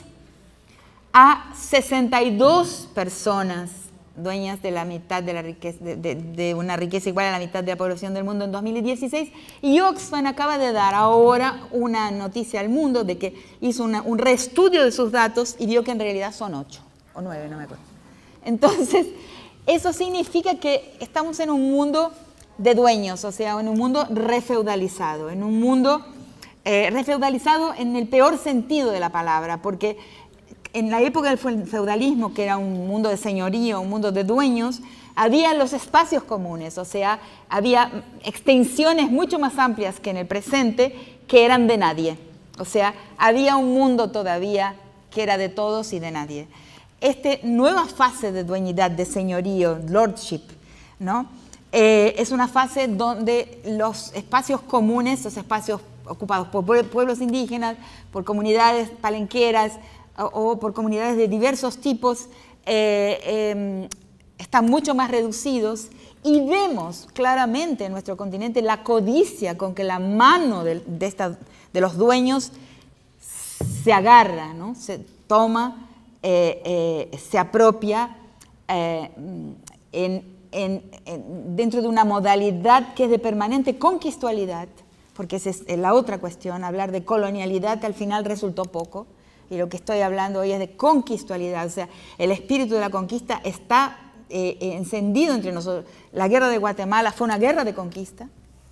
a sesenta y dos personas dueñas de la mitad de la riqueza, de, de, de una riqueza igual a la mitad de la población del mundo en dos mil dieciséis, y Oxfam acaba de dar ahora una noticia al mundo de que hizo una, un reestudio de sus datos y vio que en realidad son ocho o nueve, no me acuerdo. Entonces, eso significa que estamos en un mundo de dueños, o sea, en un mundo refeudalizado, en un mundo eh, refeudalizado en el peor sentido de la palabra, porque en la época del feudalismo, que era un mundo de señorío, un mundo de dueños, había los espacios comunes, o sea, había extensiones mucho más amplias que en el presente que eran de nadie. O sea, había un mundo todavía que era de todos y de nadie. Esta nueva fase de dueñidad, de señorío, lordship, ¿no?, eh, es una fase donde los espacios comunes, los espacios ocupados por pueblos indígenas, por comunidades palenqueras, o por comunidades de diversos tipos, eh, eh, están mucho más reducidos, y vemos claramente en nuestro continente la codicia con que la mano de, de, esta, de los dueños se agarra, ¿no?, se toma, eh, eh, se apropia eh, en, en, en, dentro de una modalidad que es de permanente conquistolidad, porque esa es la otra cuestión, hablar de colonialidad al final resultó poco. Y lo que estoy hablando hoy es de conquistolidad, o sea, el espíritu de la conquista está eh, encendido entre nosotros. La guerra de Guatemala fue una guerra de conquista,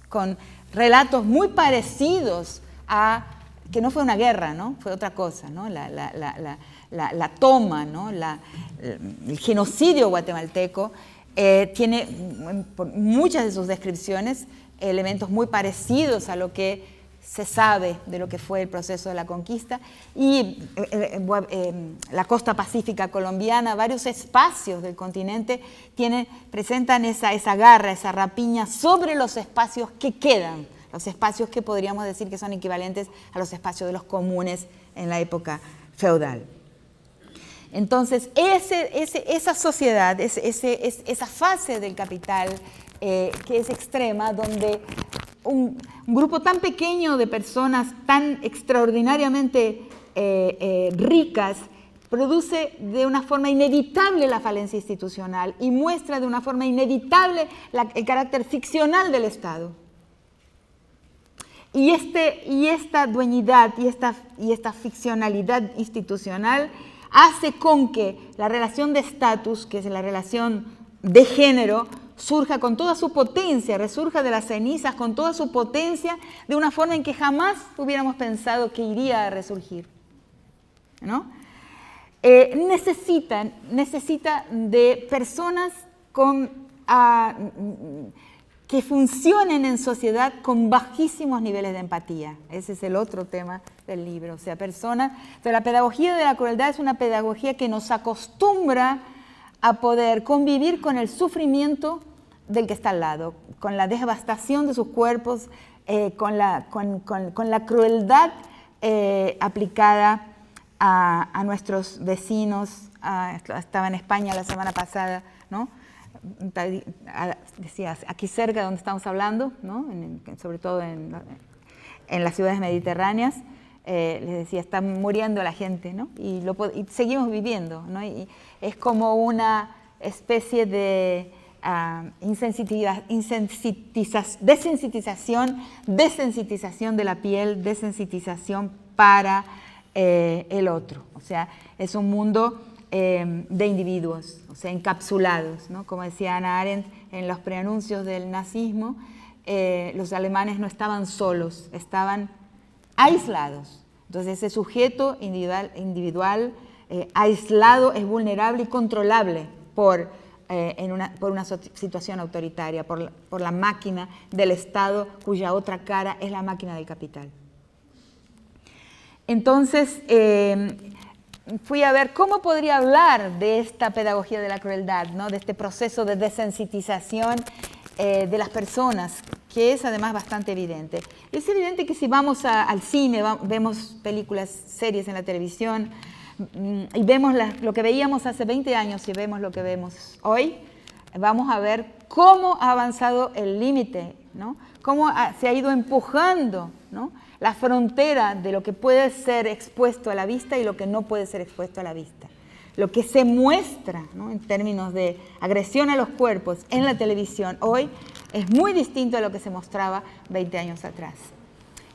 con relatos muy parecidos a, que no fue una guerra, ¿no?, fue otra cosa, ¿no?, la, la, la, la, la, la toma, ¿no?, la, el genocidio guatemalteco, eh, tiene por muchas de sus descripciones elementos muy parecidos a lo que se sabe de lo que fue el proceso de la conquista, y eh, eh, eh, la costa pacífica colombiana, varios espacios del continente tienen, presentan esa, esa garra, esa rapiña sobre los espacios que quedan, los espacios que podríamos decir que son equivalentes a los espacios de los comunes en la época feudal. Entonces, ese, ese, esa sociedad, ese, ese, esa fase del capital eh, que es extrema, donde Un, un grupo tan pequeño de personas tan extraordinariamente eh, eh, ricas produce de una forma inevitable la falencia institucional y muestra de una forma inevitable la, el carácter ficcional del Estado. Y, este, y esta dueñidad y esta, y esta ficcionalidad institucional hace con que la relación de estatus, que es la relación de género, surja con toda su potencia, resurja de las cenizas con toda su potencia, de una forma en que jamás hubiéramos pensado que iría a resurgir, ¿no? Eh, necesitan, necesita de personas con, ah, que funcionen en sociedad con bajísimos niveles de empatía. Ese es el otro tema del libro. O sea, personas... Pero la pedagogía de la crueldad es una pedagogía que nos acostumbra a poder convivir con el sufrimiento del que está al lado, con la devastación de sus cuerpos, eh, con, la, con, con, con la crueldad eh, aplicada a, a nuestros vecinos. A, estaba en España la semana pasada, ¿no?, decías, aquí cerca de donde estamos hablando, ¿no? en, en, sobre todo en, en las ciudades mediterráneas, eh, les decía, está muriendo la gente, ¿no? y, lo, y seguimos viviendo, ¿no? y, y es como una especie de uh, insensitividad, desensitización, desensitización de la piel, desensitización para eh, el otro. O sea, es un mundo eh, de individuos, o sea, encapsulados, ¿no? Como decía Hannah Arendt en los preanuncios del nazismo, eh, los alemanes no estaban solos, estaban aislados. Entonces, ese sujeto individual, individual eh, aislado es vulnerable y controlable por, eh, en una, por una situación autoritaria, por la, por la máquina del Estado, cuya otra cara es la máquina del capital. Entonces, eh, fui a ver cómo podría hablar de esta pedagogía de la crueldad, ¿no? de este proceso de desensitización eh, de las personas, que es además bastante evidente. Es evidente que si vamos a, al cine, va, vemos películas, series en la televisión, mmm, y vemos la, lo que veíamos hace veinte años y vemos lo que vemos hoy, vamos a ver cómo ha avanzado el límite, ¿no? cómo ha, se ha ido empujando, ¿no? la frontera de lo que puede ser expuesto a la vista y lo que no puede ser expuesto a la vista. Lo que se muestra, ¿no? en términos de agresión a los cuerpos en la televisión hoy es muy distinto a lo que se mostraba veinte años atrás.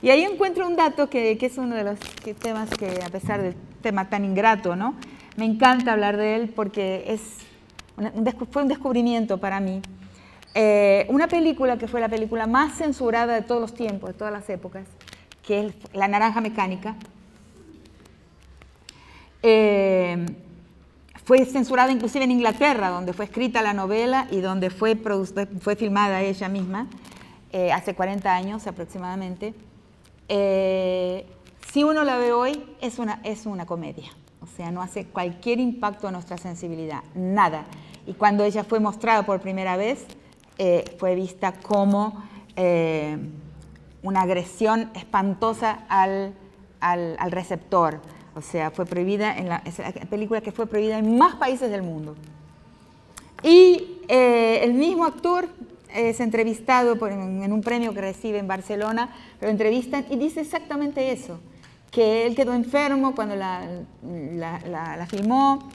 Y ahí encuentro un dato que, que es uno de los temas que, a pesar del tema tan ingrato, ¿no? me encanta hablar de él porque es un, fue un descubrimiento para mí. Eh, una película que fue la película más censurada de todos los tiempos, de todas las épocas, que es La naranja mecánica, eh, fue censurada inclusive en Inglaterra, donde fue escrita la novela y donde fue, fue filmada ella misma, eh, hace cuarenta años aproximadamente. Eh, si uno la ve hoy, es una, es una comedia, o sea, no hace cualquier impacto a nuestra sensibilidad, nada. Y cuando ella fue mostrada por primera vez, eh, fue vista como... Eh, una agresión espantosa al, al, al receptor. O sea, fue prohibida en la, es la película que fue prohibida en más países del mundo. Y eh, el mismo actor es entrevistado por, en, en un premio que recibe en Barcelona, lo entrevistan y dice exactamente eso, que él quedó enfermo cuando la, la, la, la filmó,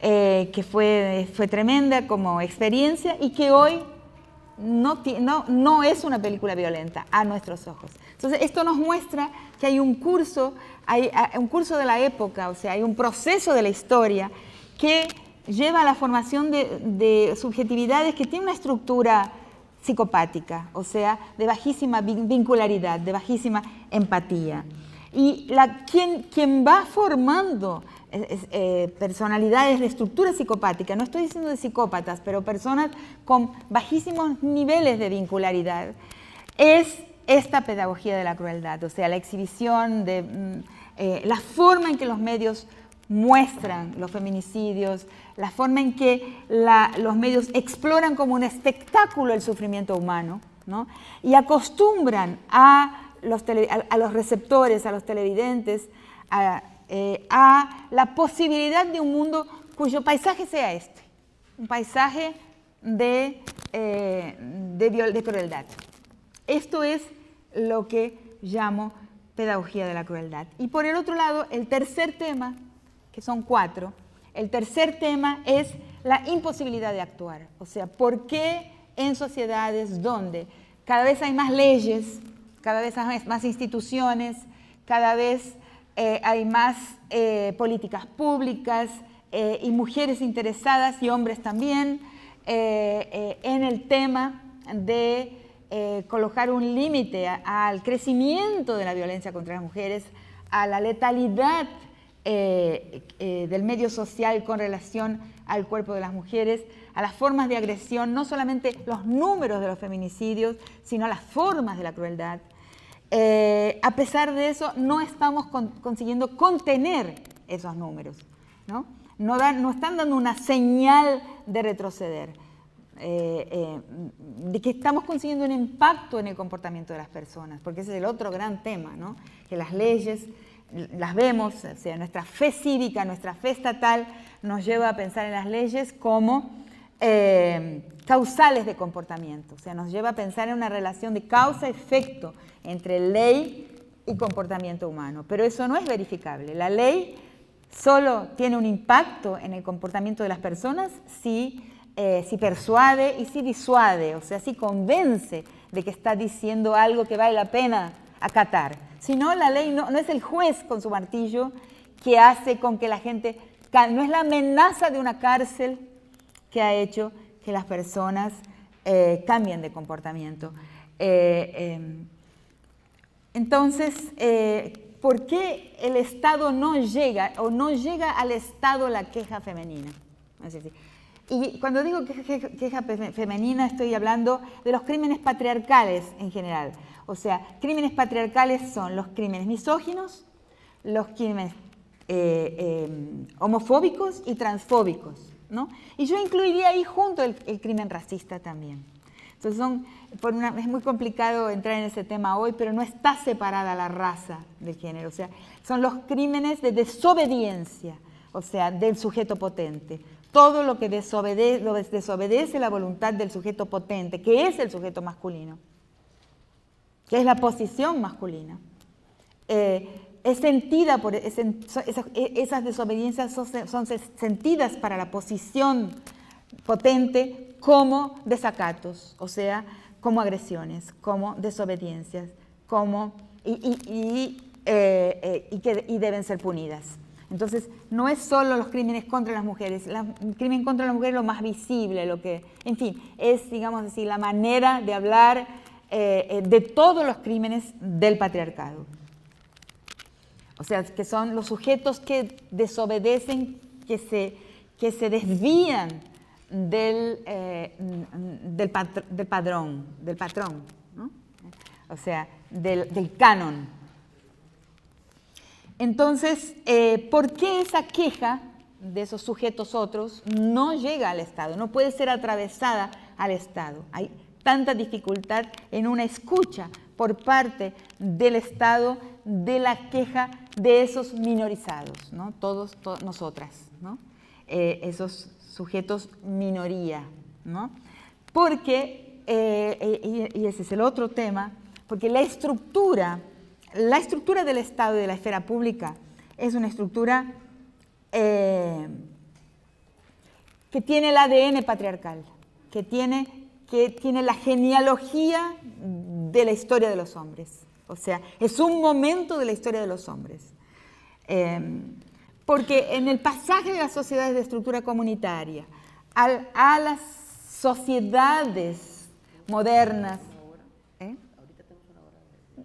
eh, que fue, fue tremenda como experiencia y que hoy... No, no, no es una película violenta a nuestros ojos. Entonces, esto nos muestra que hay un curso, hay, hay un curso de la época, o sea, hay un proceso de la historia que lleva a la formación de, de subjetividades que tiene una estructura psicopática, o sea, de bajísima vincularidad, de bajísima empatía. Y la, quien, quien va formando Eh, personalidades de estructura psicopática, no estoy diciendo de psicópatas, pero personas con bajísimos niveles de vincularidad, es esta pedagogía de la crueldad, o sea, la exhibición, de, eh, la forma en que los medios muestran los feminicidios, la forma en que la, los medios exploran como un espectáculo el sufrimiento humano, ¿no? y acostumbran a los, tele, a, a los receptores, a los televidentes, a Eh, a la posibilidad de un mundo cuyo paisaje sea este, un paisaje de, eh, de, de crueldad. Esto es lo que llamo pedagogía de la crueldad. Y por el otro lado, el tercer tema, que son cuatro, el tercer tema es la imposibilidad de actuar. O sea, ¿por qué en sociedades donde cada vez hay más leyes, cada vez hay más instituciones, cada vez... Eh, hay más eh, políticas públicas eh, y mujeres interesadas y hombres también eh, eh, en el tema de eh, colocar un límite al crecimiento de la violencia contra las mujeres, a la letalidad eh, eh, del medio social con relación al cuerpo de las mujeres, a las formas de agresión, no solamente los números de los feminicidios, sino las formas de la crueldad. Eh, a pesar de eso, no estamos con, consiguiendo contener esos números, ¿no? No, dan, no están dando una señal de retroceder, eh, eh, de que estamos consiguiendo un impacto en el comportamiento de las personas, porque ese es el otro gran tema, ¿no? Que las leyes las vemos, o sea, nuestra fe cívica, nuestra fe estatal nos lleva a pensar en las leyes como eh, causales de comportamiento. O sea, nos lleva a pensar en una relación de causa-efecto entre ley y comportamiento humano. Pero eso no es verificable. La ley solo tiene un impacto en el comportamiento de las personas si, eh, si persuade y si disuade, o sea, si convence de que está diciendo algo que vale la pena acatar. Si no, la ley no, no es el juez con su martillo que hace con que la gente... No es la amenaza de una cárcel que ha hecho que las personas eh, cambien de comportamiento. Eh, eh, entonces, eh, ¿por qué el Estado no llega o no llega al Estado la queja femenina? Así, así. Y cuando digo queja, queja femenina estoy hablando de los crímenes patriarcales en general. O sea, crímenes patriarcales son los crímenes misóginos, los crímenes Eh, eh, homofóbicos y transfóbicos, ¿no? Y yo incluiría ahí junto el, el crimen racista también. Entonces son, por una, es muy complicado entrar en ese tema hoy, pero no está separada la raza del género. O sea, son los crímenes de desobediencia, o sea, del sujeto potente. Todo lo que desobedece, lo que desobedece la voluntad del sujeto potente, que es el sujeto masculino, que es la posición masculina. Eh, Es sentida por, es, esas desobediencias son, son sentidas para la posición potente como desacatos, o sea, como agresiones, como desobediencias, como, y, y, y, eh, eh, y, que, y deben ser punidas. Entonces, no es solo los crímenes contra las mujeres, la, el crimen contra las mujeres es lo más visible, lo que, en fin, es, digamos así, la manera de hablar eh, de todos los crímenes del patriarcado. O sea, que son los sujetos que desobedecen, que se, que se desvían del, eh, del, patr del padrón, del patrón, ¿no? O sea, del, del canon. Entonces, eh, ¿por qué esa queja de esos sujetos otros no llega al Estado? No puede ser atravesada al Estado. Hay tanta dificultad en una escucha por parte del Estado de la queja de esos minorizados, ¿no? Todos, to nosotras, ¿no? Eh, esos sujetos minoría, ¿no? Porque, eh, y, y ese es el otro tema, porque la estructura, la estructura del Estado y de la esfera pública es una estructura eh, que tiene el A D N patriarcal, que tiene, que tiene la genealogía de la historia de los hombres. O sea, es un momento de la historia de los hombres. Eh, porque en el pasaje de las sociedades de estructura comunitaria al, a las sociedades modernas... ¿Eh?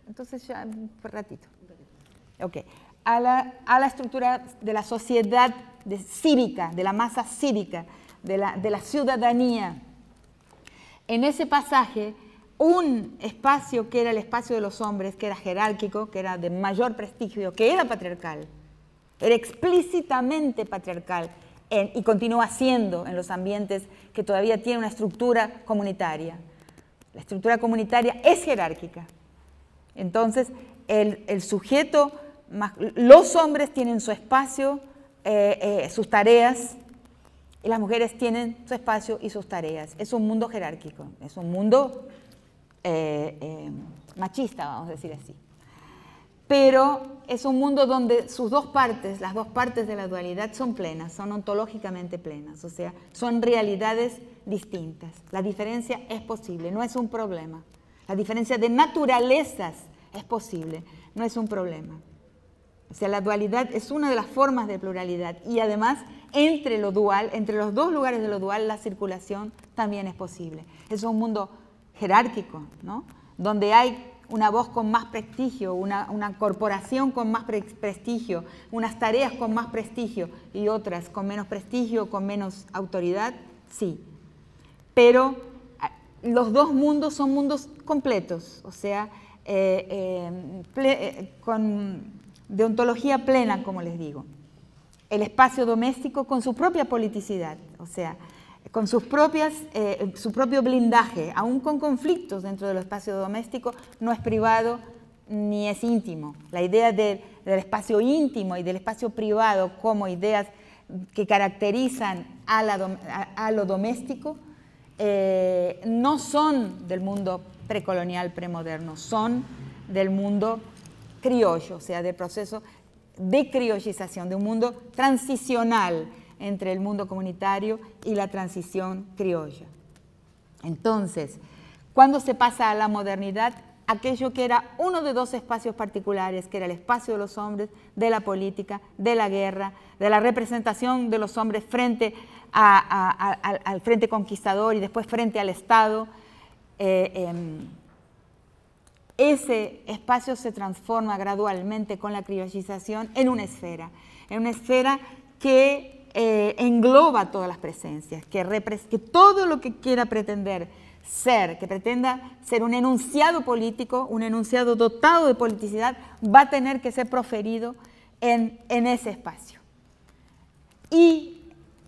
Entonces ya, un ratito. Ok. A la, a la estructura de la sociedad de, cívica, de la masa cívica, de la, de la ciudadanía. En ese pasaje... un espacio que era el espacio de los hombres, que era jerárquico, que era de mayor prestigio, que era patriarcal, era explícitamente patriarcal en, y continúa siendo en los ambientes que todavía tienen una estructura comunitaria. La estructura comunitaria es jerárquica. Entonces, el, el sujeto, los hombres tienen su espacio, eh, eh, sus tareas, y las mujeres tienen su espacio y sus tareas. Es un mundo jerárquico, es un mundo... Eh, eh, machista, vamos a decir así. Pero es un mundo donde sus dos partes, las dos partes de la dualidad son plenas, son ontológicamente plenas, o sea, son realidades distintas. La diferencia es posible, no es un problema. La diferencia de naturalezas es posible, no es un problema. O sea, la dualidad es una de las formas de pluralidad y además entre lo dual, entre los dos lugares de lo dual, la circulación también es posible. Es un mundo jerárquico, ¿no? Donde hay una voz con más prestigio, una, una corporación con más pre prestigio, unas tareas con más prestigio y otras con menos prestigio, con menos autoridad, sí. Pero los dos mundos son mundos completos, o sea, eh, eh, con, de ontología plena, como les digo. El espacio doméstico con su propia politicidad, o sea, con sus propias, eh, su propio blindaje, aún con conflictos dentro del espacio doméstico, no es privado ni es íntimo. La idea de, del espacio íntimo y del espacio privado como ideas que caracterizan a, la dom a, a lo doméstico, eh, no son del mundo precolonial, premoderno, son del mundo criollo, o sea, del proceso de criollización, de un mundo transicional entre el mundo comunitario y la transición criolla. Entonces, cuando se pasa a la modernidad, aquello que era uno de dos espacios particulares, que era el espacio de los hombres, de la política, de la guerra, de la representación de los hombres frente a, a, a, al, al frente conquistador y después frente al Estado, eh, eh, ese espacio se transforma gradualmente con la criollización en una esfera, en una esfera que eh, engloba todas las presencias, que, repres que todo lo que quiera pretender ser, que pretenda ser un enunciado político, un enunciado dotado de politicidad, va a tener que ser proferido en, en ese espacio. Y,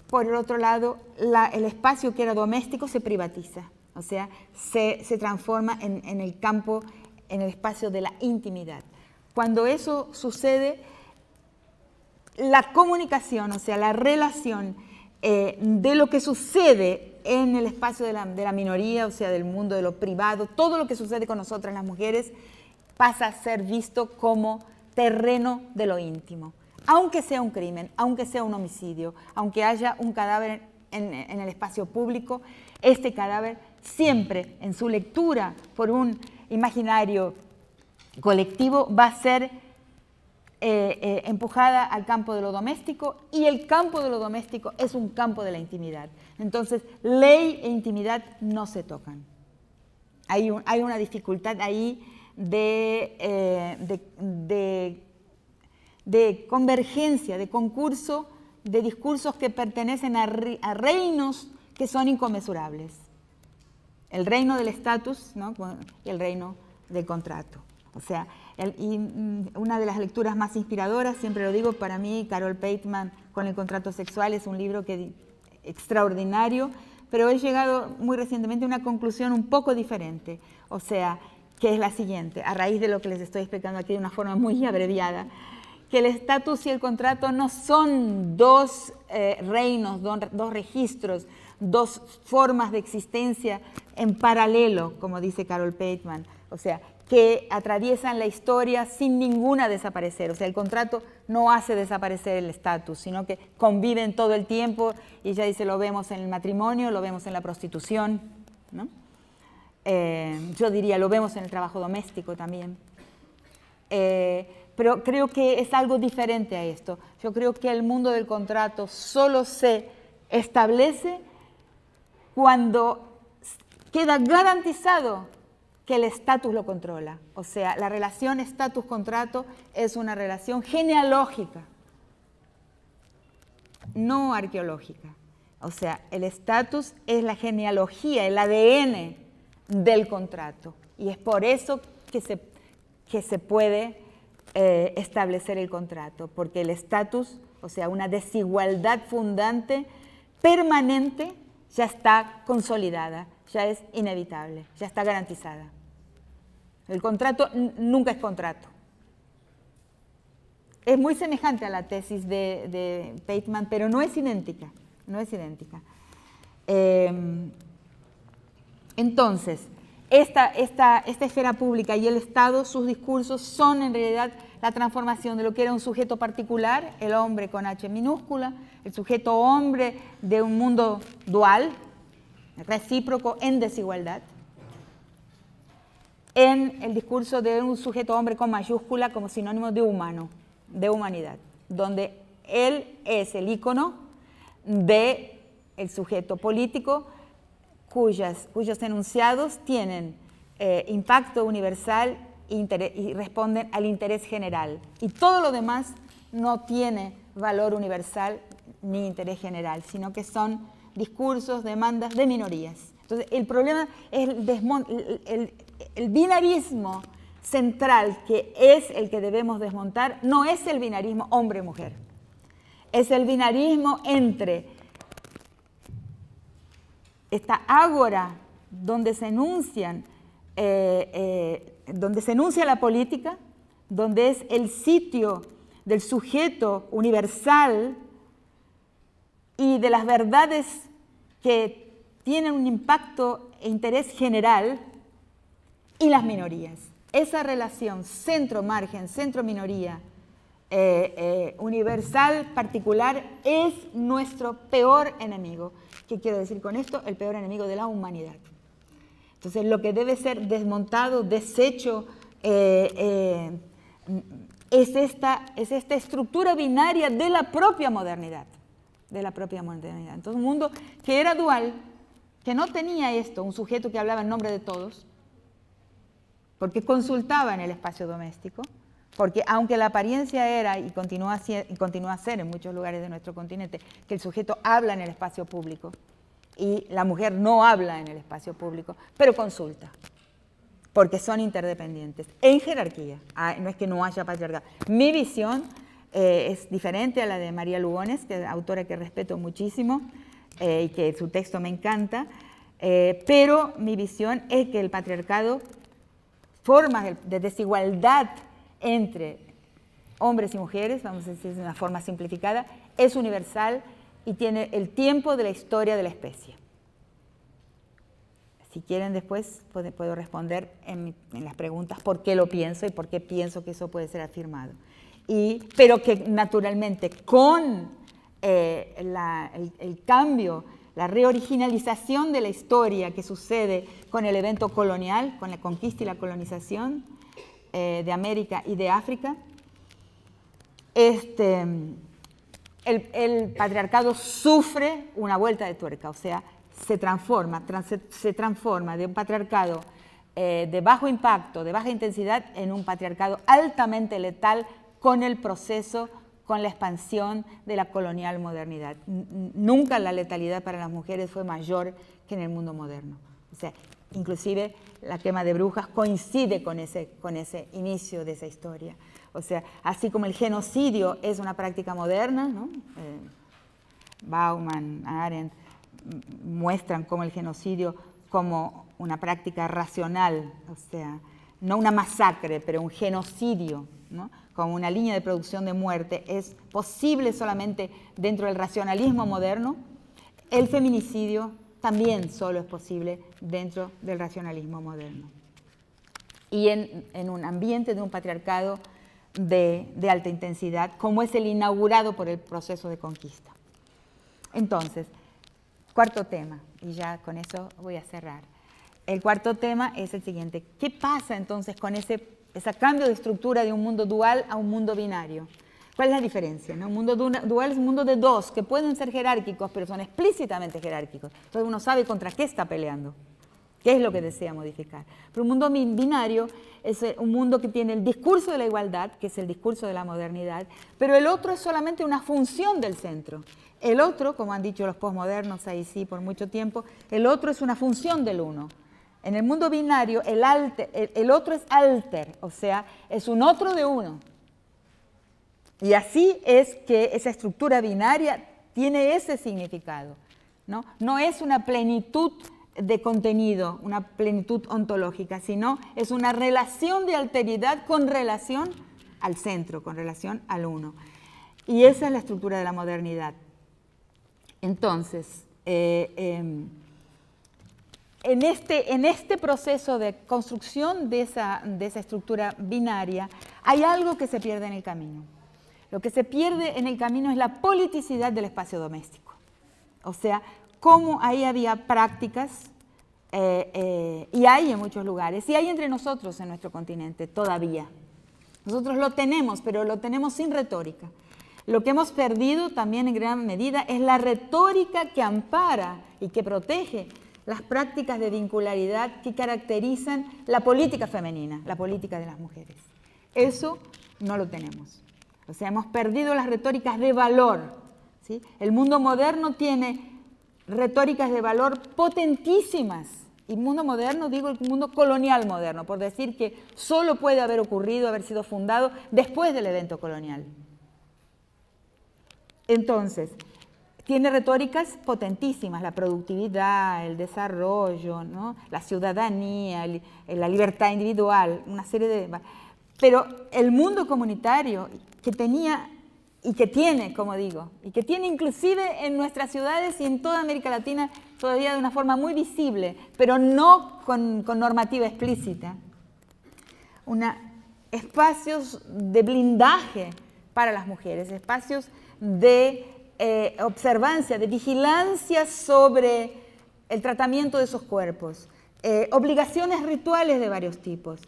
por el otro lado, la, el espacio que era doméstico se privatiza, o sea, se, se transforma en, en el campo, en el espacio de la intimidad. Cuando eso sucede, la comunicación, o sea, la relación eh, de lo que sucede en el espacio de la, de la minoría, o sea, del mundo de lo privado, todo lo que sucede con nosotras las mujeres pasa a ser visto como terreno de lo íntimo. Aunque sea un crimen, aunque sea un homicidio, aunque haya un cadáver en, en el espacio público, este cadáver siempre en su lectura por un imaginario colectivo va a ser eh, eh, empujada al campo de lo doméstico, y el campo de lo doméstico es un campo de la intimidad. Entonces, ley e intimidad no se tocan. Hay, un, hay una dificultad ahí de, eh, de, de, de convergencia, de concurso, de discursos que pertenecen a, re, a reinos que son inconmensurables. El reino del estatus, ¿no?, y el reino del contrato. O sea, el, y una de las lecturas más inspiradoras, siempre lo digo, para mí, Carol Pateman, con el contrato sexual, es un libro que... extraordinario, pero he llegado muy recientemente a una conclusión un poco diferente, o sea, que es la siguiente, a raíz de lo que les estoy explicando aquí de una forma muy abreviada, que el estatus y el contrato no son dos eh, reinos, dos, dos registros, dos formas de existencia en paralelo, como dice Carol Pateman, o sea, que atraviesan la historia sin ninguna desaparecer. O sea, el contrato no hace desaparecer el estatus, sino que conviven todo el tiempo, y ella dice, lo vemos en el matrimonio, lo vemos en la prostitución, ¿no? Eh, yo diría, lo vemos en el trabajo doméstico también. Eh, pero creo que es algo diferente a esto. Yo creo que el mundo del contrato solo se establece cuando queda garantizado que el estatus lo controla. O sea, la relación estatus-contrato es una relación genealógica, no arqueológica. O sea, el estatus es la genealogía, el A D N del contrato. Y es por eso que se, que se puede eh, establecer el contrato, porque el estatus, o sea, una desigualdad fundante, permanente, ya está consolidada, ya es inevitable, ya está garantizada. El contrato nunca es contrato. Es muy semejante a la tesis de, de Pateman, pero no es idéntica, no es idéntica. Eh, entonces, esta, esta, esta esfera pública y el Estado, sus discursos son en realidad la transformación de lo que era un sujeto particular, el hombre con H minúscula, el sujeto hombre de un mundo dual, recíproco en desigualdad, en el discurso de un sujeto hombre con mayúscula como sinónimo de humano, de humanidad, donde él es el ícono del sujeto político cuyas, cuyos enunciados tienen eh, impacto universal e y responden al interés general. Y todo lo demás no tiene valor universal ni interés general, sino que son discursos, demandas de minorías. Entonces, el problema es el, el, el, el binarismo central, que es el que debemos desmontar, no es el binarismo hombre-mujer, es el binarismo entre esta ágora donde se enuncian, eh, eh, donde se enuncia la política, donde es el sitio del sujeto universal, y de las verdades que tienen un impacto e interés general y las minorías. Esa relación centro-margen, centro-minoría, eh, eh, universal, particular, es nuestro peor enemigo. ¿Qué quiero decir con esto? El peor enemigo de la humanidad. Entonces, lo que debe ser desmontado, deshecho, eh, eh, es, esta, es esta estructura binaria de la propia modernidad. De la propia modernidad. Entonces, un mundo que era dual, que no tenía esto, un sujeto que hablaba en nombre de todos, porque consultaba en el espacio doméstico, porque aunque la apariencia era, y continúa a ser en muchos lugares de nuestro continente, que el sujeto habla en el espacio público y la mujer no habla en el espacio público, pero consulta, porque son interdependientes, en jerarquía, no es que no haya patriarcado. Mi visión eh, es diferente a la de María Lugones, que es autora que respeto muchísimo, Eh, y que su texto me encanta, eh, pero mi visión es que el patriarcado, formas de desigualdad entre hombres y mujeres, vamos a decir de una forma simplificada, es universal y tiene el tiempo de la historia de la especie. Si quieren después puedo, puedo responder en, en las preguntas por qué lo pienso y por qué pienso que eso puede ser afirmado. Y, pero que naturalmente con Eh, la, el, el cambio, la reoriginalización de la historia que sucede con el evento colonial, con la conquista y la colonización eh, de América y de África, este, el, el patriarcado sufre una vuelta de tuerca, o sea, se transforma, trans, se transforma de un patriarcado eh, de bajo impacto, de baja intensidad, en un patriarcado altamente letal con el proceso con la expansión de la colonial modernidad. Nunca la letalidad para las mujeres fue mayor que en el mundo moderno. O sea, inclusive la quema de brujas coincide con ese, con ese inicio de esa historia. O sea, así como el genocidio es una práctica moderna, ¿no? Eh, Bauman, Arendt muestran como el genocidio como una práctica racional, o sea, no una masacre, pero un genocidio, ¿no? Como una línea de producción de muerte, es posible solamente dentro del racionalismo moderno. El feminicidio también solo es posible dentro del racionalismo moderno. Y en, en un ambiente de un patriarcado de, de alta intensidad, como es el inaugurado por el proceso de conquista. Entonces, cuarto tema, y ya con eso voy a cerrar. El cuarto tema es el siguiente. ¿Qué pasa entonces con ese Ese cambio de estructura de un mundo dual a un mundo binario? ¿Cuál es la diferencia? ¿No? Un mundo dual es un mundo de dos, que pueden ser jerárquicos, pero son explícitamente jerárquicos. Entonces uno sabe contra qué está peleando, qué es lo que desea modificar. Pero un mundo binario es un mundo que tiene el discurso de la igualdad, que es el discurso de la modernidad, pero el otro es solamente una función del centro. El otro, como han dicho los posmodernos ahí sí por mucho tiempo, el otro es una función del uno. En el mundo binario, el, alter, el, el otro es alter, o sea, es un otro de uno. Y así es que esa estructura binaria tiene ese significado, ¿no? No es una plenitud de contenido, una plenitud ontológica, sino es una relación de alteridad con relación al centro, con relación al uno. Y esa es la estructura de la modernidad. Entonces, eh, eh, En este, en este proceso de construcción de esa, de esa estructura binaria hay algo que se pierde en el camino. Lo que se pierde en el camino es la politicidad del espacio doméstico. O sea, cómo ahí había prácticas, eh, eh, y hay en muchos lugares, y hay entre nosotros en nuestro continente todavía. Nosotros lo tenemos, pero lo tenemos sin retórica. Lo que hemos perdido también en gran medida es la retórica que ampara y que protege las prácticas de vincularidad que caracterizan la política femenina, la política de las mujeres. Eso no lo tenemos. O sea, hemos perdido las retóricas de valor, ¿sí? El mundo moderno tiene retóricas de valor potentísimas. Y mundo moderno, digo el mundo colonial moderno, por decir que solo puede haber ocurrido, haber sido fundado después del evento colonial. Entonces, tiene retóricas potentísimas, la productividad, el desarrollo, ¿no? La ciudadanía, la libertad individual, una serie de... Pero el mundo comunitario, que tenía y que tiene, como digo, y que tiene inclusive en nuestras ciudades y en toda América Latina todavía de una forma muy visible, pero no con, con normativa explícita. Una, espacios de blindaje para las mujeres, espacios de eh, observancia, de vigilancia sobre el tratamiento de esos cuerpos, eh, obligaciones rituales de varios tipos,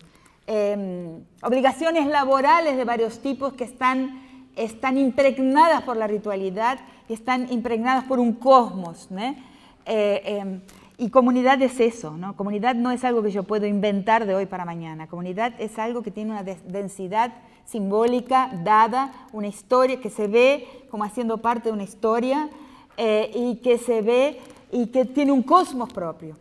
eh, obligaciones laborales de varios tipos que están... están impregnadas por la ritualidad y están impregnadas por un cosmos, ¿no? eh, eh, y comunidad es eso, ¿no? Comunidad no es algo que yo puedo inventar de hoy para mañana. Comunidad es algo que tiene una densidad simbólica dada, una historia que se ve como haciendo parte de una historia eh, y que se ve y que tiene un cosmos propio.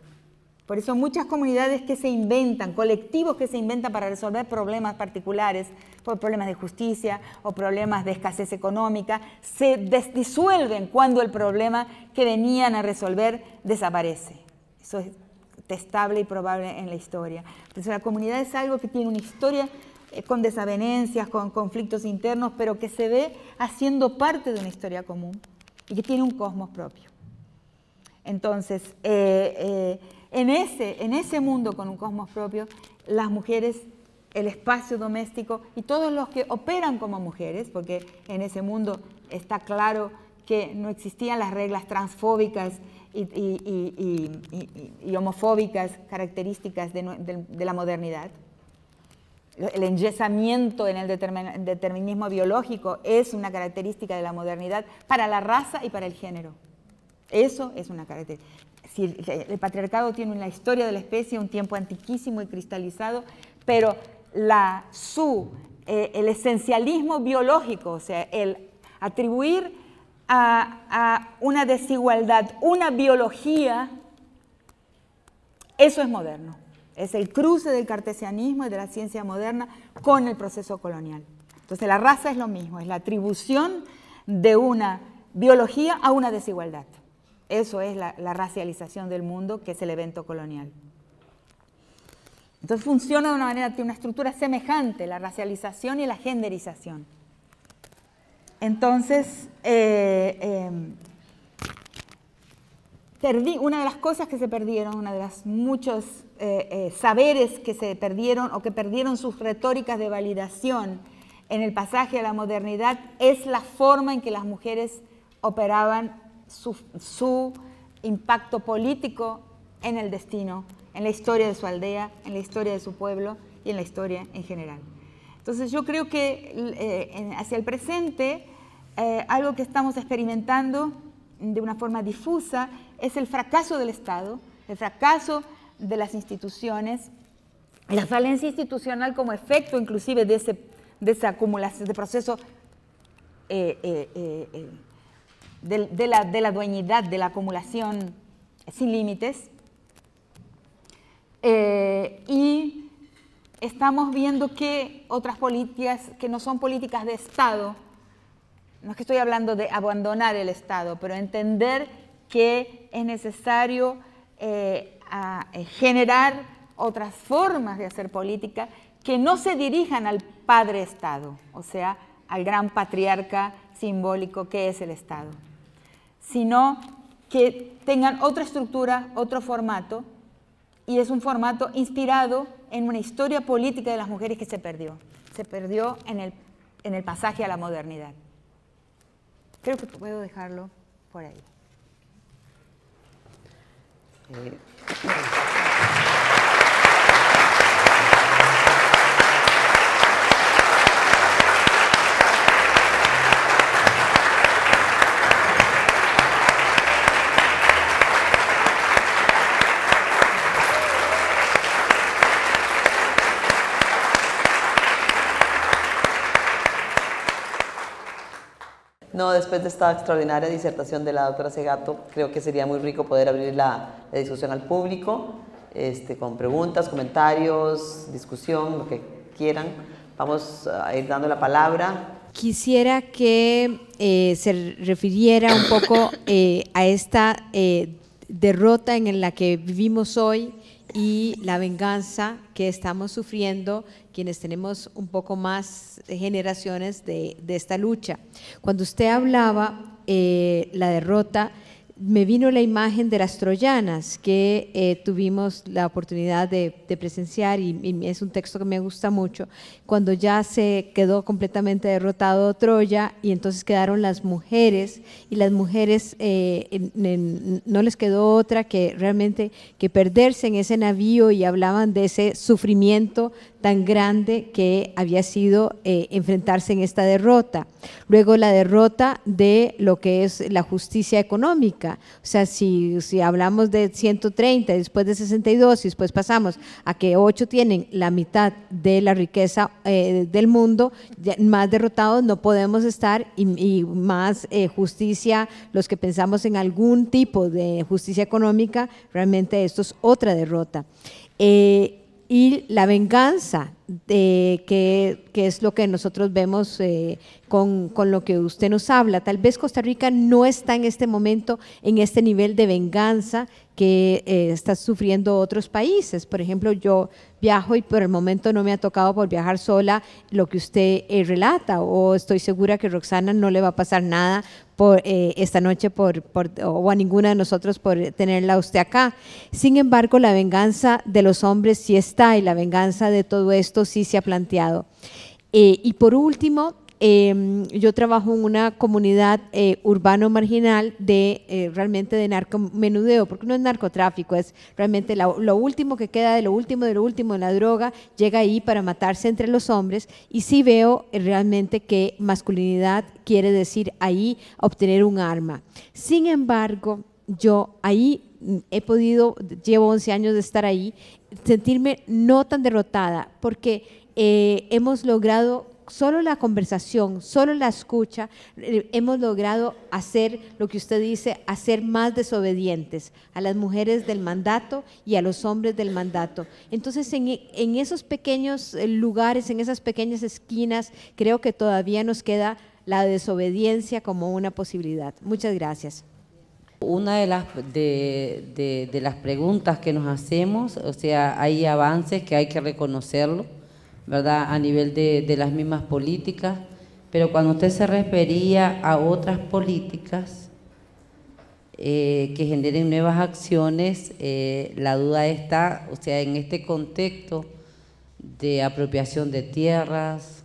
Por eso muchas comunidades que se inventan, colectivos que se inventan para resolver problemas particulares, problemas de justicia o problemas de escasez económica, se disuelven cuando el problema que venían a resolver desaparece. Eso es testable y probable en la historia. Entonces la comunidad es algo que tiene una historia con desavenencias, con conflictos internos, pero que se ve haciendo parte de una historia común y que tiene un cosmos propio. Entonces, eh, eh, En ese, en ese mundo con un cosmos propio, las mujeres, el espacio doméstico y todos los que operan como mujeres, porque en ese mundo está claro que no existían las reglas transfóbicas y, y, y, y, y, y homofóbicas características de, de, de la modernidad. El enyesamiento en el determinismo biológico es una característica de la modernidad para la raza y para el género. Eso es una característica. Si el patriarcado tiene una historia de la especie, un tiempo antiquísimo y cristalizado, pero la, su, eh, el esencialismo biológico, o sea, el atribuir a, a una desigualdad, una biología, eso es moderno. Es el cruce del cartesianismo y de la ciencia moderna con el proceso colonial. Entonces la raza es lo mismo, es la atribución de una biología a una desigualdad. Eso es la, la racialización del mundo, que es el evento colonial. Entonces funciona de una manera, tiene una estructura semejante, la racialización y la genderización. Entonces, eh, eh, perdí, una de las cosas que se perdieron, una de las muchos eh, eh, saberes que se perdieron o que perdieron sus retóricas de validación en el pasaje a la modernidad, es la forma en que las mujeres operaban Su, su impacto político en el destino, en la historia de su aldea, en la historia de su pueblo y en la historia en general. Entonces yo creo que eh, hacia el presente eh, algo que estamos experimentando de una forma difusa es el fracaso del Estado, el fracaso de las instituciones, la falencia institucional como efecto inclusive de, ese, de esa acumulación, de proceso eh, eh, eh, eh, De, de, la, de la dueñidad, de la acumulación sin límites. Eh, y estamos viendo que otras políticas que no son políticas de Estado, no es que estoy hablando de abandonar el Estado, pero entender que es necesario eh, a, a generar otras formas de hacer política que no se dirijan al padre Estado, o sea, al gran patriarca simbólico que es el Estado, sino que tengan otra estructura, otro formato, y es un formato inspirado en una historia política de las mujeres que se perdió, se perdió en el, en el pasaje a la modernidad. Creo que puedo dejarlo por ahí. Eh. No, después de esta extraordinaria disertación de la doctora Segato, creo que sería muy rico poder abrir la, la discusión al público, este, con preguntas, comentarios, discusión, lo que quieran. Vamos a ir dando la palabra. Quisiera que eh, se refiriera un poco eh, a esta eh, derrota en la que vivimos hoy y la venganza que estamos sufriendo quienes tenemos un poco más generaciones de, de esta lucha. Cuando usted hablaba eh, la derrota, me vino la imagen de las troyanas que eh, tuvimos la oportunidad de, de presenciar, y, y es un texto que me gusta mucho, cuando ya se quedó completamente derrotado Troya y entonces quedaron las mujeres, y las mujeres eh, en, en, no les quedó otra que realmente que perderse en ese navío, y hablaban de ese sufrimiento tan grande que había sido eh, enfrentarse en esta derrota. Luego la derrota de lo que es la justicia económica. O sea, si, si hablamos de ciento treinta, después de sesenta y dos, y después pasamos a que ocho tienen la mitad de la riqueza eh, del mundo, más derrotados no podemos estar, y, y más eh, justicia, los que pensamos en algún tipo de justicia económica, realmente esto es otra derrota. Eh, y la venganza, de, que, que es lo que nosotros vemos eh, con, con lo que usted nos habla. Tal vez Costa Rica no está en este momento en este nivel de venganza que eh, está sufriendo otros países. Por ejemplo, yo viajo y por el momento no me ha tocado por viajar sola lo que usted eh, relata, o estoy segura que Roxana no le va a pasar nada por eh, esta noche por, por, o a ninguna de nosotros por tenerla usted acá. Sin embargo, la venganza de los hombres sí está, y la venganza de todo esto sí se ha planteado. Eh, y por último, eh, yo trabajo en una comunidad eh, urbano-marginal de eh, realmente de narcomenudeo, porque no es narcotráfico, es realmente la, lo último que queda de lo último, de lo último, de la droga, llega ahí para matarse entre los hombres, y sí veo eh, realmente que masculinidad quiere decir ahí obtener un arma. Sin embargo, yo ahí he podido, llevo once años de estar ahí, sentirme no tan derrotada, porque eh, hemos logrado, solo la conversación, solo la escucha, eh, hemos logrado hacer lo que usted dice, hacer más desobedientes a las mujeres del mandato y a los hombres del mandato. Entonces, en, en esos pequeños lugares, en esas pequeñas esquinas, creo que todavía nos queda la desobediencia como una posibilidad. Muchas gracias. Una de las, de, de, de las preguntas que nos hacemos, o sea, hay avances que hay que reconocerlo, ¿verdad?, a nivel de, de las mismas políticas, pero cuando usted se refería a otras políticas eh, que generen nuevas acciones, eh, la duda está, o sea, en este contexto de apropiación de tierras,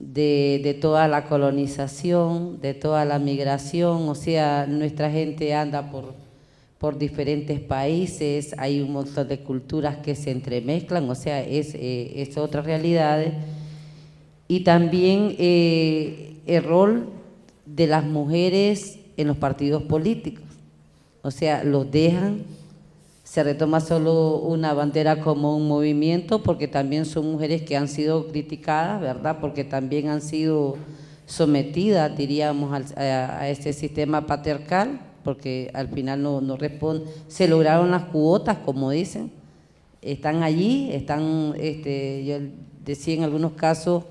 De, de toda la colonización, de toda la migración, o sea, nuestra gente anda por, por diferentes países, hay un montón de culturas que se entremezclan, o sea, es, eh, es otras realidades. Y también eh, el rol de las mujeres en los partidos políticos, o sea, los dejan, se retoma solo una bandera como un movimiento, porque también son mujeres que han sido criticadas, ¿verdad?, porque también han sido sometidas, diríamos, a, a, a este sistema patriarcal, porque al final no, no responde, se lograron las cuotas, como dicen, están allí, están, este, yo decía en algunos casos,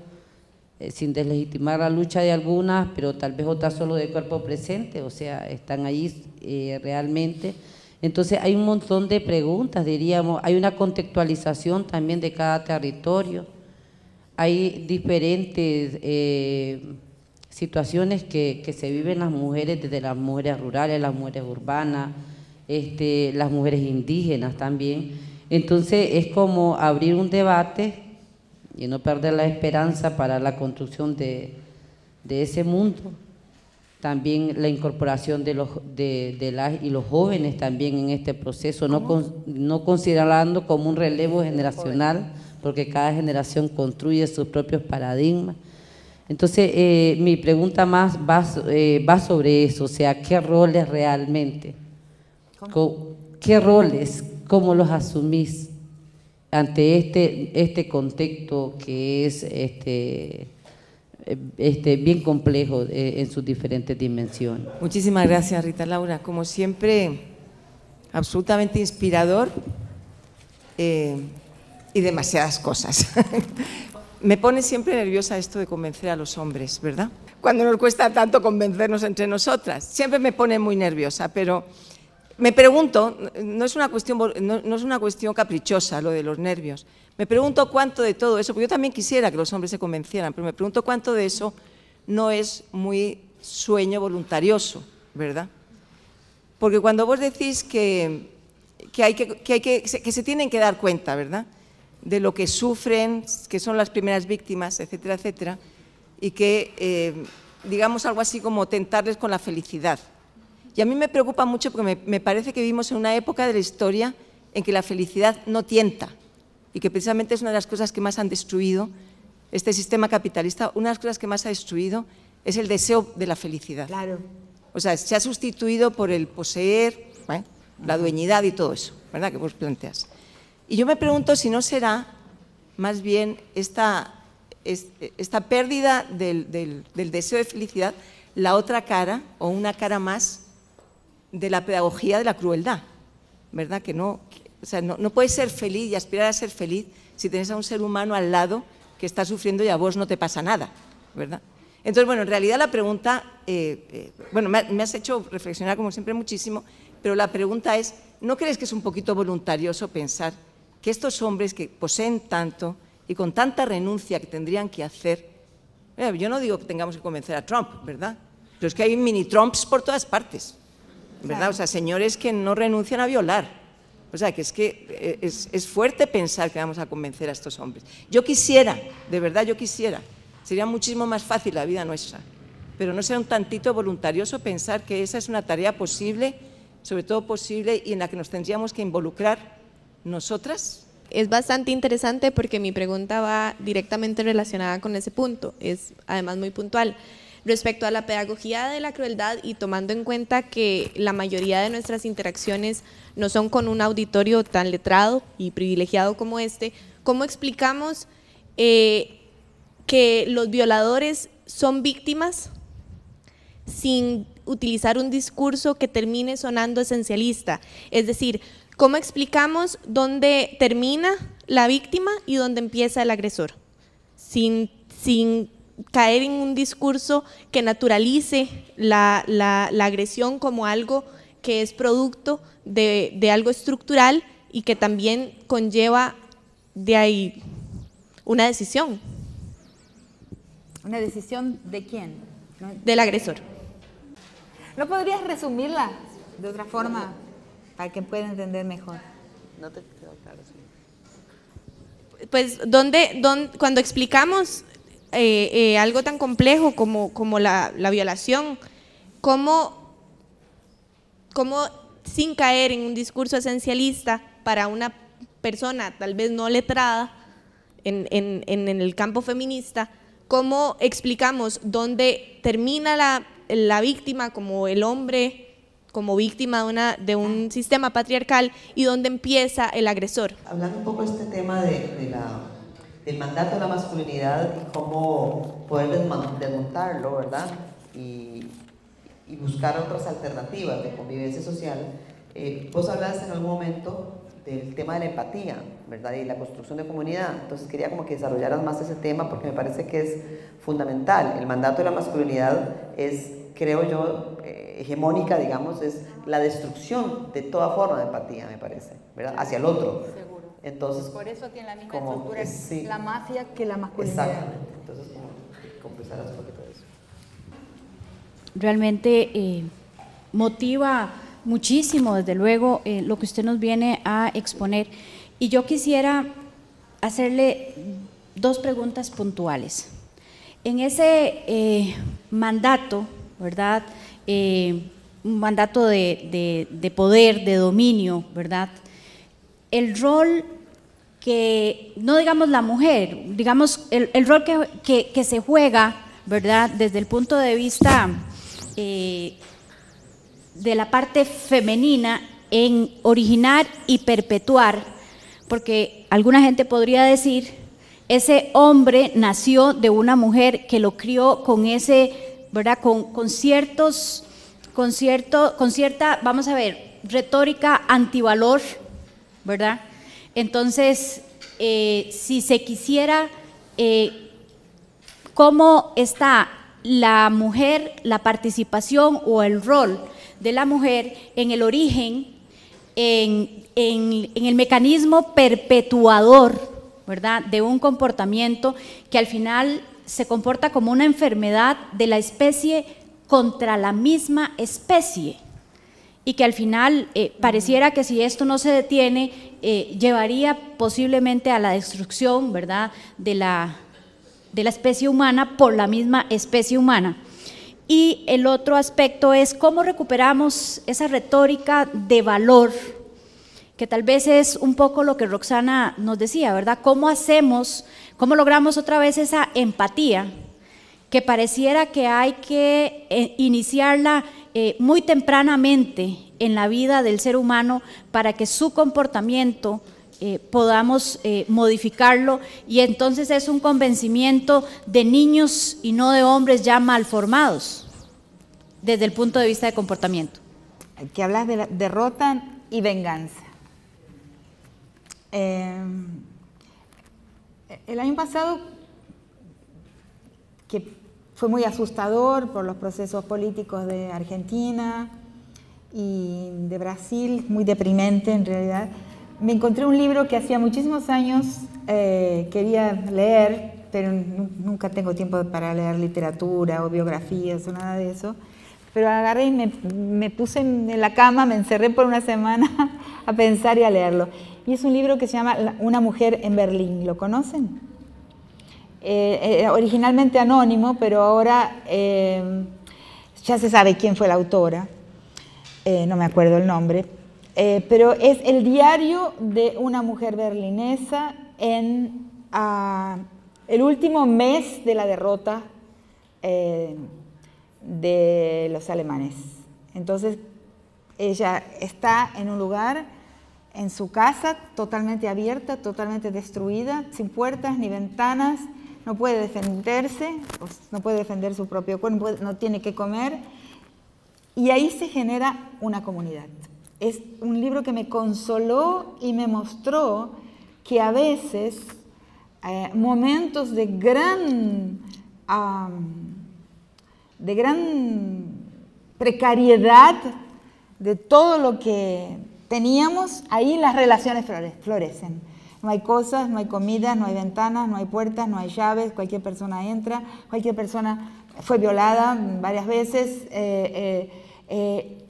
eh, sin deslegitimar la lucha de algunas, pero tal vez otras solo de cuerpo presente, o sea, están allí eh, realmente. Entonces hay un montón de preguntas, diríamos, hay una contextualización también de cada territorio, hay diferentes eh, situaciones que, que se viven las mujeres, desde las mujeres rurales, las mujeres urbanas, este, las mujeres indígenas también. Entonces es como abrir un debate y no perder la esperanza para la construcción de, de ese mundo. También la incorporación de los de, de las y los jóvenes también en este proceso, no, con, no considerando como un relevo generacional, porque cada generación construye sus propios paradigmas. Entonces, eh, mi pregunta más va, eh, va sobre eso, o sea, ¿qué roles realmente? ¿Qué roles? ¿Cómo los asumís ante este, este contexto que es… este Este, bien complejo eh, en sus diferentes dimensiones? Muchísimas gracias, Rita Laura. Como siempre, absolutamente inspirador eh, y demasiadas cosas. Me pone siempre nerviosa esto de convencer a los hombres, ¿verdad? Cuando nos cuesta tanto convencernos entre nosotras. Siempre me pone muy nerviosa, pero me pregunto, no es, una cuestión, no, no es una cuestión caprichosa lo de los nervios, me pregunto cuánto de todo eso, porque yo también quisiera que los hombres se convencieran, pero me pregunto cuánto de eso no es muy sueño voluntarioso, ¿verdad? Porque cuando vos decís que, que, hay que, que, hay que, que se tienen que dar cuenta, ¿verdad?, de lo que sufren, que son las primeras víctimas, etcétera, etcétera, y que, eh, digamos, algo así como tentarles con la felicidad. Y a mí me preocupa mucho porque me, me parece que vivimos en una época de la historia en que la felicidad no tienta y que precisamente es una de las cosas que más han destruido este sistema capitalista, una de las cosas que más ha destruido es el deseo de la felicidad. Claro. O sea, se ha sustituido por el poseer, ¿eh?, la dueñidad y todo eso, ¿verdad?, que vos planteas. Y yo me pregunto si no será más bien esta, esta pérdida del, del, del deseo de felicidad la otra cara o una cara más de la pedagogía de la crueldad, ¿verdad? Que no, o sea, no, no puedes ser feliz y aspirar a ser feliz si tenés a un ser humano al lado que está sufriendo y a vos no te pasa nada, ¿verdad? Entonces, bueno, en realidad la pregunta, eh, eh, bueno, me, me has hecho reflexionar como siempre muchísimo, pero la pregunta es, ¿no crees que es un poquito voluntarioso pensar que estos hombres que poseen tanto y con tanta renuncia que tendrían que hacer? Mira, yo no digo que tengamos que convencer a Trump, ¿verdad? Pero es que hay mini Trumps por todas partes, ¿verdad? Claro. O sea, señores que no renuncian a violar. O sea, que es que es, es fuerte pensar que vamos a convencer a estos hombres. Yo quisiera, de verdad yo quisiera, sería muchísimo más fácil la vida nuestra, pero no sea un tantito voluntarioso pensar que esa es una tarea posible, sobre todo posible, y en la que nos tendríamos que involucrar nosotras. Es bastante interesante porque mi pregunta va directamente relacionada con ese punto, es además muy puntual. Respecto a la pedagogía de la crueldad y tomando en cuenta que la mayoría de nuestras interacciones no son con un auditorio tan letrado y privilegiado como este, ¿cómo explicamos eh, que los violadores son víctimas sin utilizar un discurso que termine sonando esencialista? Es decir, ¿cómo explicamos dónde termina la víctima y dónde empieza el agresor? Sin, sin caer en un discurso que naturalice la, la, la agresión como algo que es producto de, de algo estructural y que también conlleva de ahí una decisión. ¿Una decisión de quién? ¿No? Del agresor. ¿No podrías resumirla de otra forma para que pueda entender mejor? No te quedó claro, sí. Pues ¿dónde, dónde, cuando explicamos Eh, eh, algo tan complejo como, como la, la violación, ¿cómo, cómo sin caer en un discurso esencialista para una persona tal vez no letrada en, en, en el campo feminista, cómo explicamos dónde termina la, la víctima como el hombre, como víctima de, una, de un sistema patriarcal y dónde empieza el agresor? Hablando un poco de este tema de, de la... el mandato de la masculinidad y cómo poder desmontarlo, ¿verdad? Y, y buscar otras alternativas de convivencia social. Eh, vos hablaste en algún momento del tema de la empatía, ¿verdad? Y la construcción de comunidad. Entonces quería como que desarrollaras más ese tema porque me parece que es fundamental. El mandato de la masculinidad es, creo yo, eh, hegemónica, digamos, es la destrucción de toda forma de empatía, me parece, ¿verdad? Hacia el otro. Entonces, por eso tiene la misma como, estructura es, sí, la mafia que la masculinidad. Exactamente. Entonces, ¿cómo compensarás un poquito de eso? Realmente eh, motiva muchísimo, desde luego, eh, lo que usted nos viene a exponer. Y yo quisiera hacerle dos preguntas puntuales. En ese eh, mandato, ¿verdad? Eh, un mandato de, de, de poder, de dominio, ¿verdad? El rol que, no digamos la mujer, digamos el, el rol que, que, que se juega, ¿verdad?, desde el punto de vista eh, de la parte femenina en originar y perpetuar, porque alguna gente podría decir, ese hombre nació de una mujer que lo crió con ese, ¿verdad?, con, con ciertos, con cierto, con cierta, vamos a ver, retórica antivalor, ¿verdad? Entonces, eh, si se quisiera, eh, ¿cómo está la mujer, la participación o el rol de la mujer en el origen, en, en, en el mecanismo perpetuador, ¿verdad?, de un comportamiento que al final se comporta como una enfermedad de la especie contra la misma especie, y que al final eh, pareciera que si esto no se detiene eh, llevaría posiblemente a la destrucción, ¿verdad?, de la, de la especie humana por la misma especie humana. Y el otro aspecto es cómo recuperamos esa retórica de valor, que tal vez es un poco lo que Roxana nos decía, ¿verdad? ¿Cómo hacemos, cómo logramos otra vez esa empatía que pareciera que hay que eh, iniciarla eh, muy tempranamente en la vida del ser humano para que su comportamiento eh, podamos eh, modificarlo? Y entonces es un convencimiento de niños y no de hombres ya mal formados desde el punto de vista de comportamiento. Aquí hablas de la derrota y venganza. Eh, el año pasado, que fue muy asustador por los procesos políticos de Argentina y de Brasil, muy deprimente en realidad, me encontré un libro que hacía muchísimos años eh, quería leer, pero nunca tengo tiempo para leer literatura o biografías o nada de eso, pero agarré y me, me puse en la cama, me encerré por una semana a pensar y a leerlo. Y es un libro que se llama Una mujer en Berlín, ¿lo conocen? Eh, eh, originalmente anónimo, pero ahora eh, ya se sabe quién fue la autora, eh, no me acuerdo el nombre, eh, pero es el diario de una mujer berlinesa en uh, el último mes de la derrota eh, de los alemanes. Entonces ella está en un lugar, en su casa, totalmente abierta, totalmente destruida, sin puertas ni ventanas. No puede defenderse, no puede defender su propio cuerpo, no tiene que comer. Y ahí se genera una comunidad. Es un libro que me consoló y me mostró que a veces eh, momentos de gran, um, de gran precariedad de todo lo que teníamos, ahí las relaciones florecen. No hay cosas, no hay comida, no hay ventanas, no hay puertas, no hay llaves, cualquier persona entra, cualquier persona fue violada varias veces, eh, eh, eh,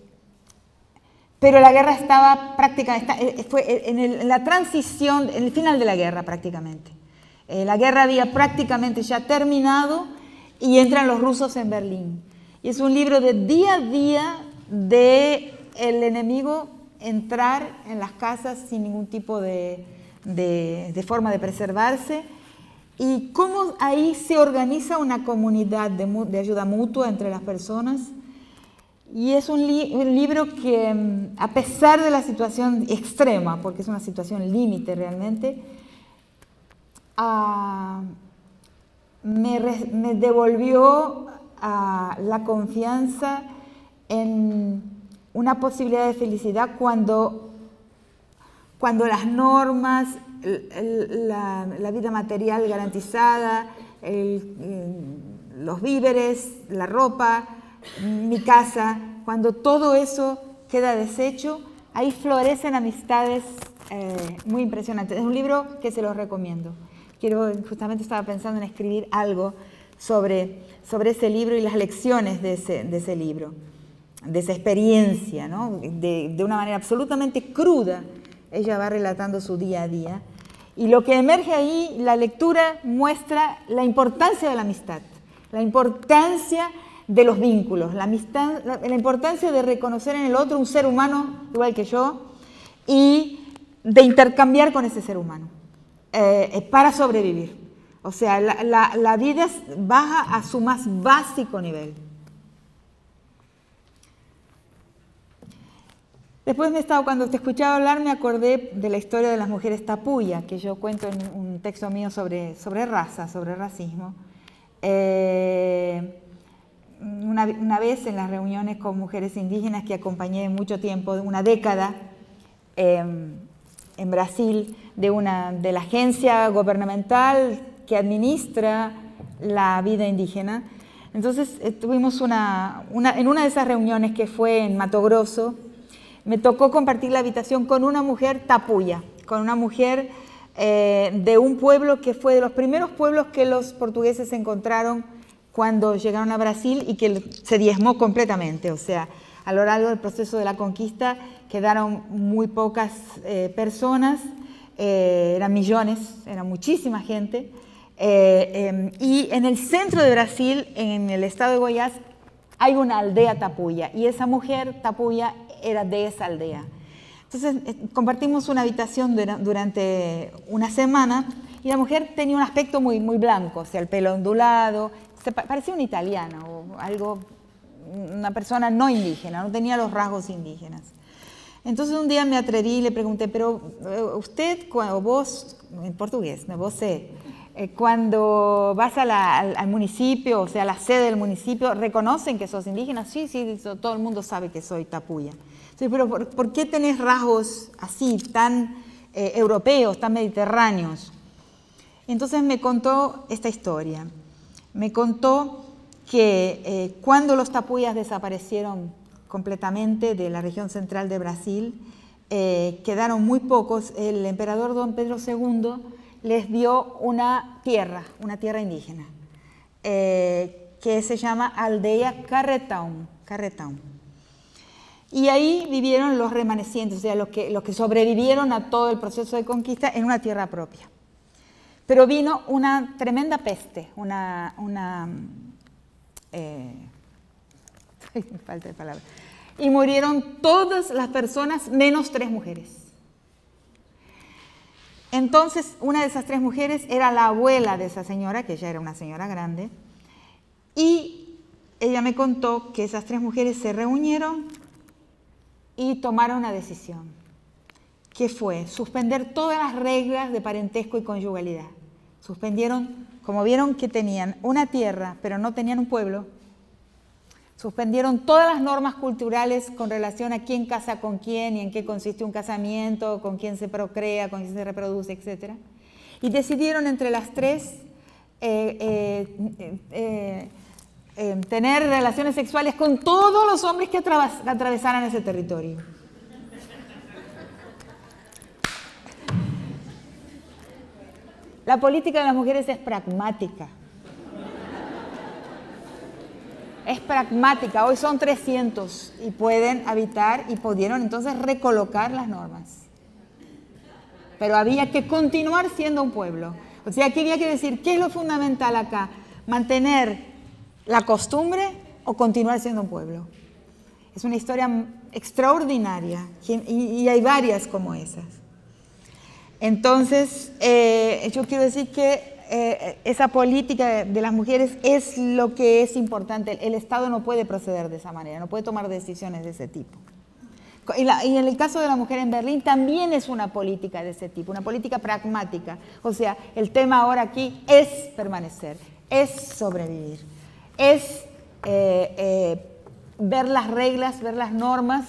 pero la guerra estaba prácticamente, fue en, el, en la transición, en el final de la guerra prácticamente. Eh, la guerra había prácticamente ya terminado y entran los rusos en Berlín. Y es un libro de día a día del enemigo entrar en las casas sin ningún tipo de... De, de forma de preservarse, y cómo ahí se organiza una comunidad de, de ayuda mutua entre las personas. Y es un, li, un libro que, a pesar de la situación extrema, porque es una situación límite realmente, uh, me, re, me devolvió uh, la confianza en una posibilidad de felicidad cuando cuando las normas, la, la vida material garantizada, el, los víveres, la ropa, mi casa, cuando todo eso queda deshecho, ahí florecen amistades eh, muy impresionantes. Es un libro que se los recomiendo. Quiero, justamente estaba pensando en escribir algo sobre, sobre ese libro y las lecciones de ese, de ese libro, de esa experiencia, ¿no? de, de una manera absolutamente cruda. Ella va relatando su día a día. Y lo que emerge ahí, la lectura muestra la importancia de la amistad, la importancia de los vínculos, la, amistad, la, la importancia de reconocer en el otro un ser humano igual que yo y de intercambiar con ese ser humano eh, para sobrevivir. O sea, la, la, la vida baja a su más básico nivel. Después me estaba, cuando te escuchaba hablar me acordé de la historia de las mujeres tapuya, que yo cuento en un texto mío sobre, sobre raza, sobre racismo. Eh, una, una vez en las reuniones con mujeres indígenas que acompañé mucho tiempo, una década, eh, en Brasil, de, una, de la agencia gubernamental que administra la vida indígena, Entonces tuvimos una, una, en una de esas reuniones que fue en Mato Grosso, me tocó compartir la habitación con una mujer tapuya, con una mujer eh, de un pueblo que fue de los primeros pueblos que los portugueses encontraron cuando llegaron a Brasil y que se diezmó completamente. O sea, a lo largo del proceso de la conquista quedaron muy pocas eh, personas, eh, eran millones, era muchísima gente. Eh, eh, y en el centro de Brasil, en el estado de Goiás, hay una aldea tapuya y esa mujer tapuya era de esa aldea. Entonces eh, compartimos una habitación durante una semana y la mujer tenía un aspecto muy, muy blanco, o sea, el pelo ondulado, se pa- parecía una italiana o algo, una persona no indígena, no tenía los rasgos indígenas. Entonces un día me atreví y le pregunté, pero usted o vos, en portugués, ¿no? Vos sé, cuando vas a la, al, al municipio, o sea, a la sede del municipio, ¿reconocen que sos indígena? Sí, sí, todo el mundo sabe que soy tapuya. Sí, pero ¿por, por qué tenés rasgos así, tan eh, europeos, tan mediterráneos? Entonces me contó esta historia. Me contó que eh, cuando los tapuyas desaparecieron completamente de la región central de Brasil, eh, quedaron muy pocos, el emperador don Pedro segundo les dio una tierra, una tierra indígena, eh, que se llama Aldeia Carretão, Carretão. Y ahí vivieron los remanecientes, o sea, los que, los que sobrevivieron a todo el proceso de conquista en una tierra propia. Pero vino una tremenda peste, una... una eh, falta de palabra. Y murieron todas las personas menos tres mujeres. Entonces, una de esas tres mujeres era la abuela de esa señora, que ya era una señora grande, y ella me contó que esas tres mujeres se reunieron y tomaron una decisión, que fue suspender todas las reglas de parentesco y conyugalidad. Suspendieron, como vieron que tenían una tierra, pero no tenían un pueblo, suspendieron todas las normas culturales con relación a quién casa con quién y en qué consiste un casamiento, con quién se procrea, con quién se reproduce, etcétera. Y decidieron entre las tres eh, eh, eh, eh, tener relaciones sexuales con todos los hombres que atraves- atravesaran ese territorio. La política de las mujeres es pragmática. Es pragmática, hoy son trescientos y pueden habitar y pudieron entonces recolocar las normas. Pero había que continuar siendo un pueblo. O sea, aquí había que decir, ¿qué es lo fundamental acá? ¿Mantener la costumbre o continuar siendo un pueblo? Es una historia extraordinaria y hay varias como esas. Entonces, eh, yo quiero decir que Eh, esa política de las mujeres es lo que es importante. El, el Estado no puede proceder de esa manera, no puede tomar decisiones de ese tipo. Y, la, y en el caso de la mujer en Berlín también es una política de ese tipo, una política pragmática. O sea, el tema ahora aquí es permanecer, es sobrevivir, es eh, eh, ver las reglas, ver las normas,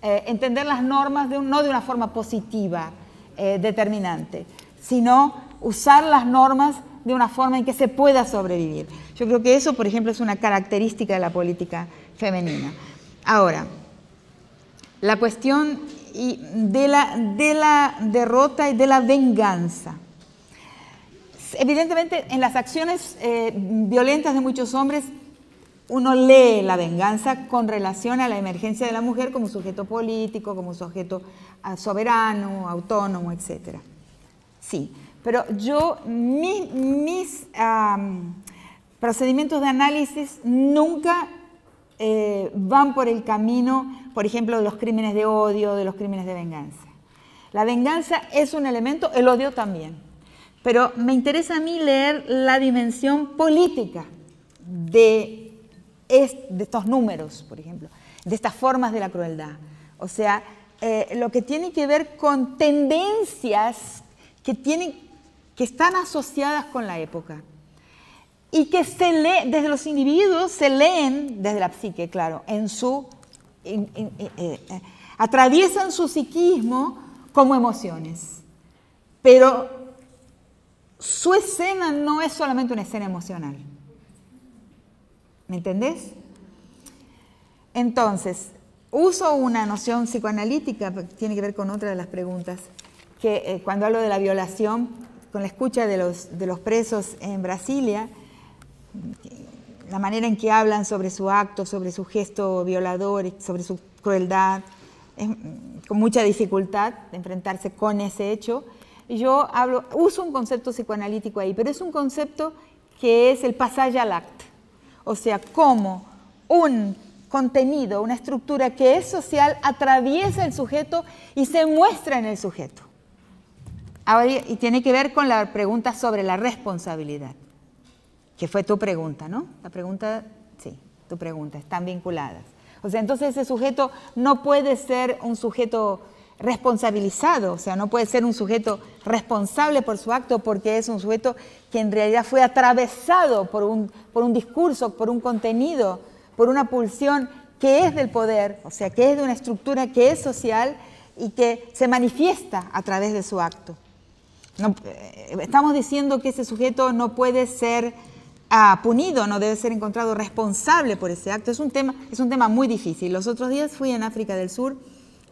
eh, entender las normas de un, no de una forma positiva, eh, determinante, sino usar las normas de una forma en que se pueda sobrevivir. Yo creo que eso, por ejemplo, es una característica de la política femenina. Ahora, la cuestión de la, de la derrota y de la venganza. Evidentemente, en las acciones eh, violentas de muchos hombres, uno lee la venganza con relación a la emergencia de la mujer como sujeto político, como sujeto soberano, autónomo, etcétera. Sí. Pero yo, mi, mis um, procedimientos de análisis nunca eh, van por el camino, por ejemplo, de los crímenes de odio, de los crímenes de venganza. La venganza es un elemento, el odio también. Pero me interesa a mí leer la dimensión política de, est, de estos números, por ejemplo, de estas formas de la crueldad. O sea, eh, lo que tiene que ver con tendencias que tienen que están asociadas con la época y que se lee, desde los individuos se leen, desde la psique, claro, en su, en, en, en, eh, eh, atraviesan su psiquismo como emociones. Pero su escena no es solamente una escena emocional. ¿Me entendés? Entonces, uso una noción psicoanalítica, que tiene que ver con otra de las preguntas, que eh, cuando hablo de la violación, con la escucha de los, de los presos en Brasilia, la manera en que hablan sobre su acto, sobre su gesto violador, sobre su crueldad, es con mucha dificultad de enfrentarse con ese hecho. Yo hablo, uso un concepto psicoanalítico ahí, pero es un concepto que es el passage à l'acte, o sea, cómo un contenido, una estructura que es social, atraviesa el sujeto y se muestra en el sujeto. Ahora, y tiene que ver con la pregunta sobre la responsabilidad, que fue tu pregunta, ¿no? La pregunta, sí, tu pregunta, están vinculadas. O sea, entonces ese sujeto no puede ser un sujeto responsabilizado, o sea, no puede ser un sujeto responsable por su acto porque es un sujeto que en realidad fue atravesado por un, por un discurso, por un contenido, por una pulsión que es del poder, o sea, que es de una estructura que es social y que se manifiesta a través de su acto. No, estamos diciendo que ese sujeto no puede ser ah, punido, no debe ser encontrado responsable por ese acto. Es un tema, es un tema muy difícil. Los otros días fui en África del Sur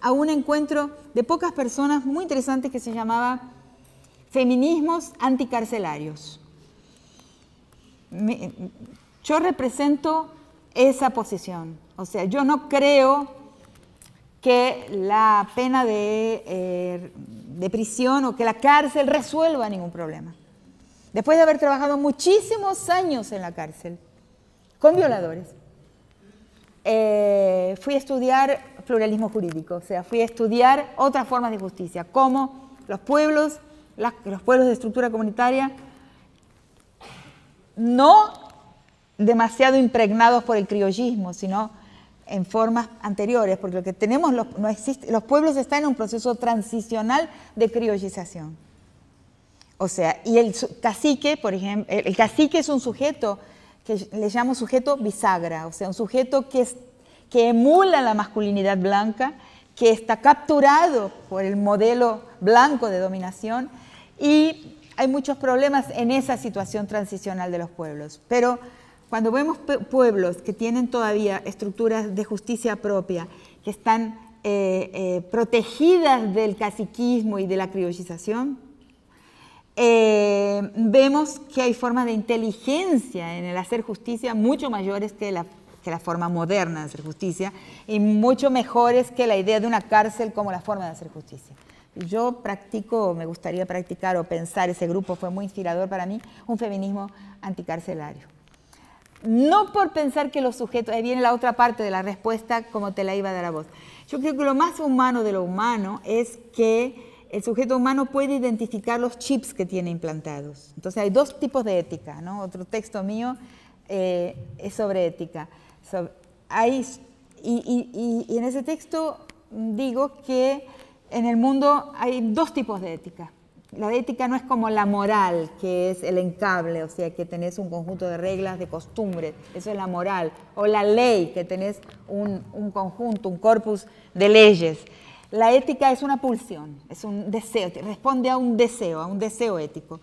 a un encuentro de pocas personas muy interesantes que se llamaba Feminismos Anticarcelarios. Me, yo represento esa posición, o sea, yo no creo que la pena de, eh, de prisión o que la cárcel resuelva ningún problema. Después de haber trabajado muchísimos años en la cárcel con violadores, eh, fui a estudiar pluralismo jurídico, o sea, fui a estudiar otras formas de justicia, como los pueblos, las, los pueblos de estructura comunitaria, no demasiado impregnados por el criollismo, sino en formas anteriores, porque lo que tenemos, los, no existe, los pueblos están en un proceso transicional de criollización. O sea, y el cacique, por ejemplo, el cacique es un sujeto que le llamo sujeto bisagra, o sea, un sujeto que, es, que emula la masculinidad blanca, que está capturado por el modelo blanco de dominación, y hay muchos problemas en esa situación transicional de los pueblos, pero cuando vemos pueblos que tienen todavía estructuras de justicia propia, que están eh, eh, protegidas del caciquismo y de la criollización, eh, vemos que hay formas de inteligencia en el hacer justicia mucho mayores que la, que la forma moderna de hacer justicia y mucho mejores que la idea de una cárcel como la forma de hacer justicia. Yo practico, me gustaría practicar o pensar, ese grupo fue muy inspirador para mí, un feminismo anticarcelario. No por pensar que los sujetos, ahí viene la otra parte de la respuesta, como te la iba a dar a vos. Yo creo que lo más humano de lo humano es que el sujeto humano puede identificar los chips que tiene implantados. Entonces hay dos tipos de ética, ¿no? Otro texto mío eh, es sobre ética. So, hay, y, y, y en ese texto digo que en el mundo hay dos tipos de ética. La ética no es como la moral, que es el encable, o sea, que tenés un conjunto de reglas, de costumbres, eso es la moral. O la ley, que tenés un, un conjunto, un corpus de leyes. La ética es una pulsión, es un deseo, responde a un deseo, a un deseo ético.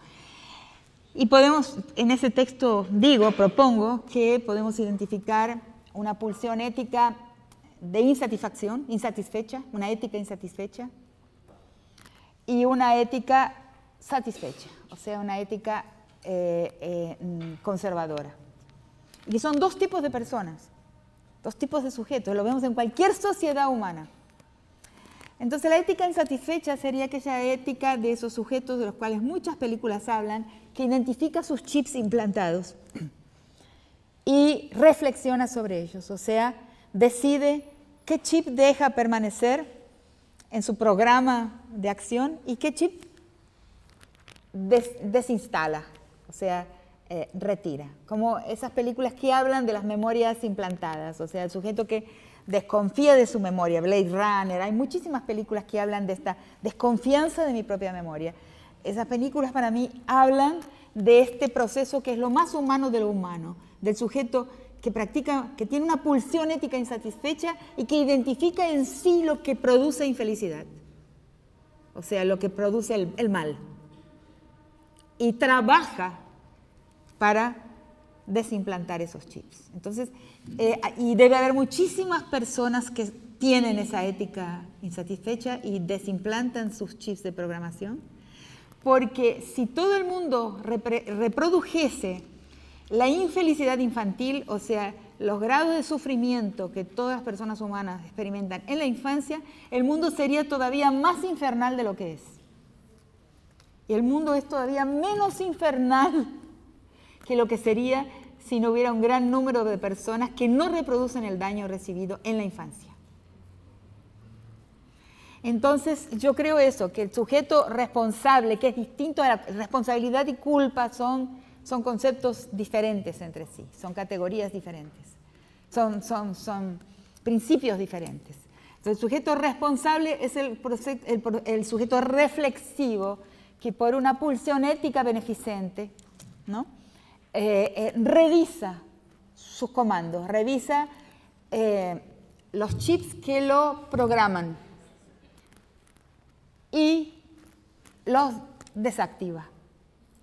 Y podemos, en ese texto digo, propongo, que podemos identificar una pulsión ética de insatisfacción, insatisfecha, una ética insatisfecha, y una ética satisfecha, o sea, una ética eh, eh, conservadora. Y son dos tipos de personas, dos tipos de sujetos, lo vemos en cualquier sociedad humana. Entonces, la ética insatisfecha sería aquella ética de esos sujetos de los cuales muchas películas hablan, que identifica sus chips implantados y reflexiona sobre ellos, o sea, decide qué chip deja permanecer en su programa de acción y qué chip des, desinstala, o sea, eh, retira. Como esas películas que hablan de las memorias implantadas, o sea, el sujeto que desconfía de su memoria, Blade Runner, hay muchísimas películas que hablan de esta desconfianza de mi propia memoria. Esas películas para mí hablan de este proceso que es lo más humano de lo humano, del sujeto que practica, que tiene una pulsión ética insatisfecha y que identifica en sí lo que produce infelicidad, o sea, lo que produce el, el mal. Y trabaja para desimplantar esos chips. Entonces, eh, y debe haber muchísimas personas que tienen esa ética insatisfecha y desimplantan sus chips de programación, porque si todo el mundo repre, reprodujese la infelicidad infantil, o sea, los grados de sufrimiento que todas las personas humanas experimentan en la infancia, el mundo sería todavía más infernal de lo que es. Y el mundo es todavía menos infernal que lo que sería si no hubiera un gran número de personas que no reproducen el daño recibido en la infancia. Entonces, yo creo eso, que el sujeto responsable, que es distinto a la responsabilidad y culpa, son, son conceptos diferentes entre sí, son categorías diferentes, son, son, son principios diferentes. Entonces, el sujeto responsable es el, el, el sujeto reflexivo que por una pulsión ética beneficente, ¿no? Eh, eh, revisa sus comandos, revisa eh, los chips que lo programan y los desactiva.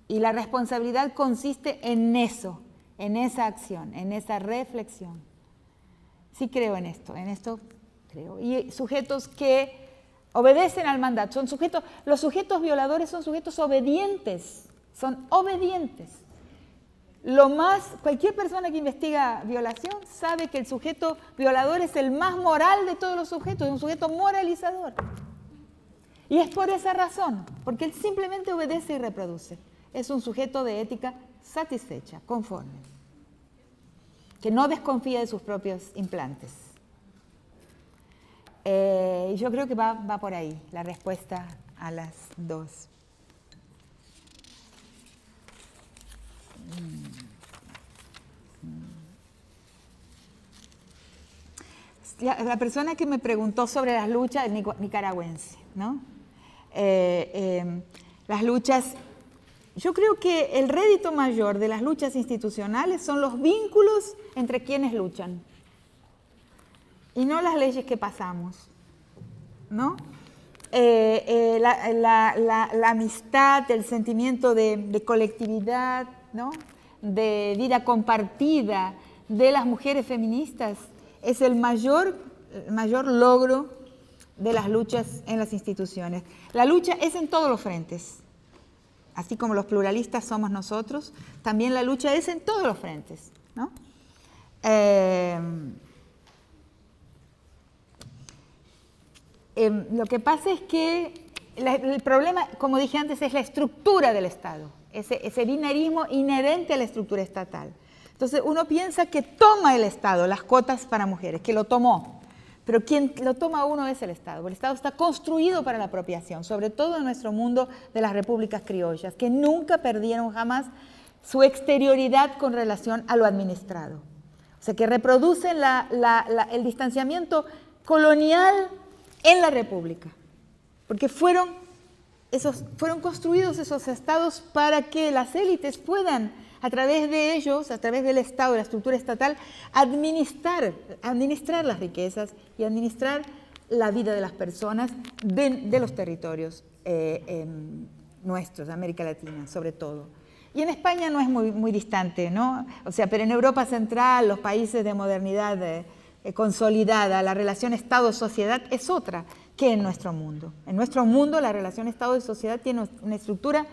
Y la responsabilidad consiste en eso, en esa acción, en esa reflexión. Sí creo en esto, en esto creo. Y sujetos que obedecen al mandato, son sujetos, los sujetos violadores son sujetos obedientes, son obedientes. Lo más, cualquier persona que investiga violación sabe que el sujeto violador es el más moral de todos los sujetos, es un sujeto moralizador. Y es por esa razón, porque él simplemente obedece y reproduce. Es un sujeto de ética satisfecha, conforme, que no desconfía de sus propios implantes. Eh, yo creo que va, va por ahí la respuesta a las dos. La, la persona que me preguntó sobre las luchas, el nicaragüense, ¿no? Eh, eh, las luchas, yo creo que el rédito mayor de las luchas institucionales son los vínculos entre quienes luchan y no las leyes que pasamos, ¿no? Eh, eh, la, la, la, la amistad, el sentimiento de, de colectividad, ¿no? De vida compartida de las mujeres feministas es el mayor, el mayor logro de las luchas en las instituciones. La lucha es en todos los frentes, así como los pluralistas somos nosotros, también la lucha es en todos los frentes, ¿no? Eh, eh, lo que pasa es que la, el problema, como dije antes, es la estructura del Estado, ese, ese binarismo inherente a la estructura estatal. Entonces uno piensa que toma el Estado las cuotas para mujeres, que lo tomó. Pero quien lo toma uno es el Estado. El Estado está construido para la apropiación, sobre todo en nuestro mundo de las repúblicas criollas, que nunca perdieron jamás su exterioridad con relación a lo administrado. O sea, que reproducen la, la, la, el distanciamiento colonial en la república, porque fueron, esos, fueron construidos esos estados para que las élites puedan, a través de ellos, a través del Estado, de la estructura estatal, administrar, administrar las riquezas y administrar la vida de las personas de, de los territorios eh, eh, nuestros, de América Latina, sobre todo. Y en España no es muy, muy distante, ¿no? O sea, pero en Europa Central, los países de modernidad eh, eh, consolidada, la relación Estado-sociedad es otra que en nuestro mundo. En nuestro mundo la relación Estado-sociedad tiene una estructura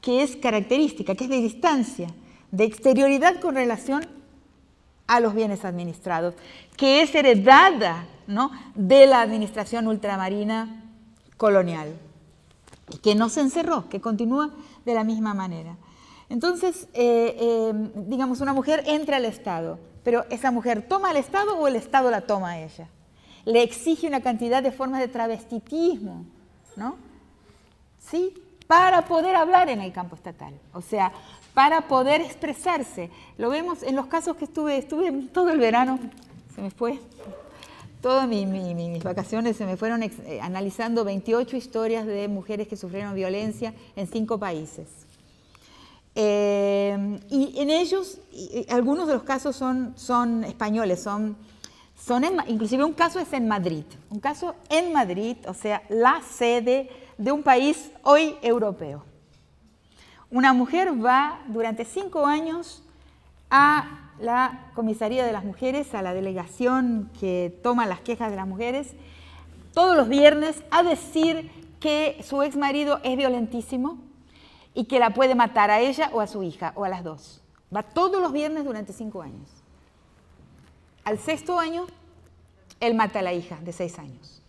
que es característica, que es de distancia, de exterioridad con relación a los bienes administrados, que es heredada, ¿no?, de la administración ultramarina colonial, que no se encerró, que continúa de la misma manera. Entonces, eh, eh, digamos, una mujer entra al Estado, pero ¿esa mujer toma al Estado o el Estado la toma a ella? Le exige una cantidad de formas de travestitismo, ¿no? ¿Sí? Para poder hablar en el campo estatal, o sea, para poder expresarse. Lo vemos en los casos que estuve, estuve todo el verano, se me fue, todas mi, mi, mis vacaciones se me fueron ex, eh, analizando veintiocho historias de mujeres que sufrieron violencia en cinco países. Eh, y en ellos, y, y algunos de los casos son, son españoles, son, son en, inclusive un caso es en Madrid, un caso en Madrid, o sea, la sede de un país hoy europeo. Una mujer va durante cinco años a la Comisaría de las Mujeres, a la delegación que toma las quejas de las mujeres, todos los viernes a decir que su ex marido es violentísimo y que la puede matar a ella o a su hija, o a las dos. Va todos los viernes durante cinco años. Al sexto año, él mata a la hija de seis años.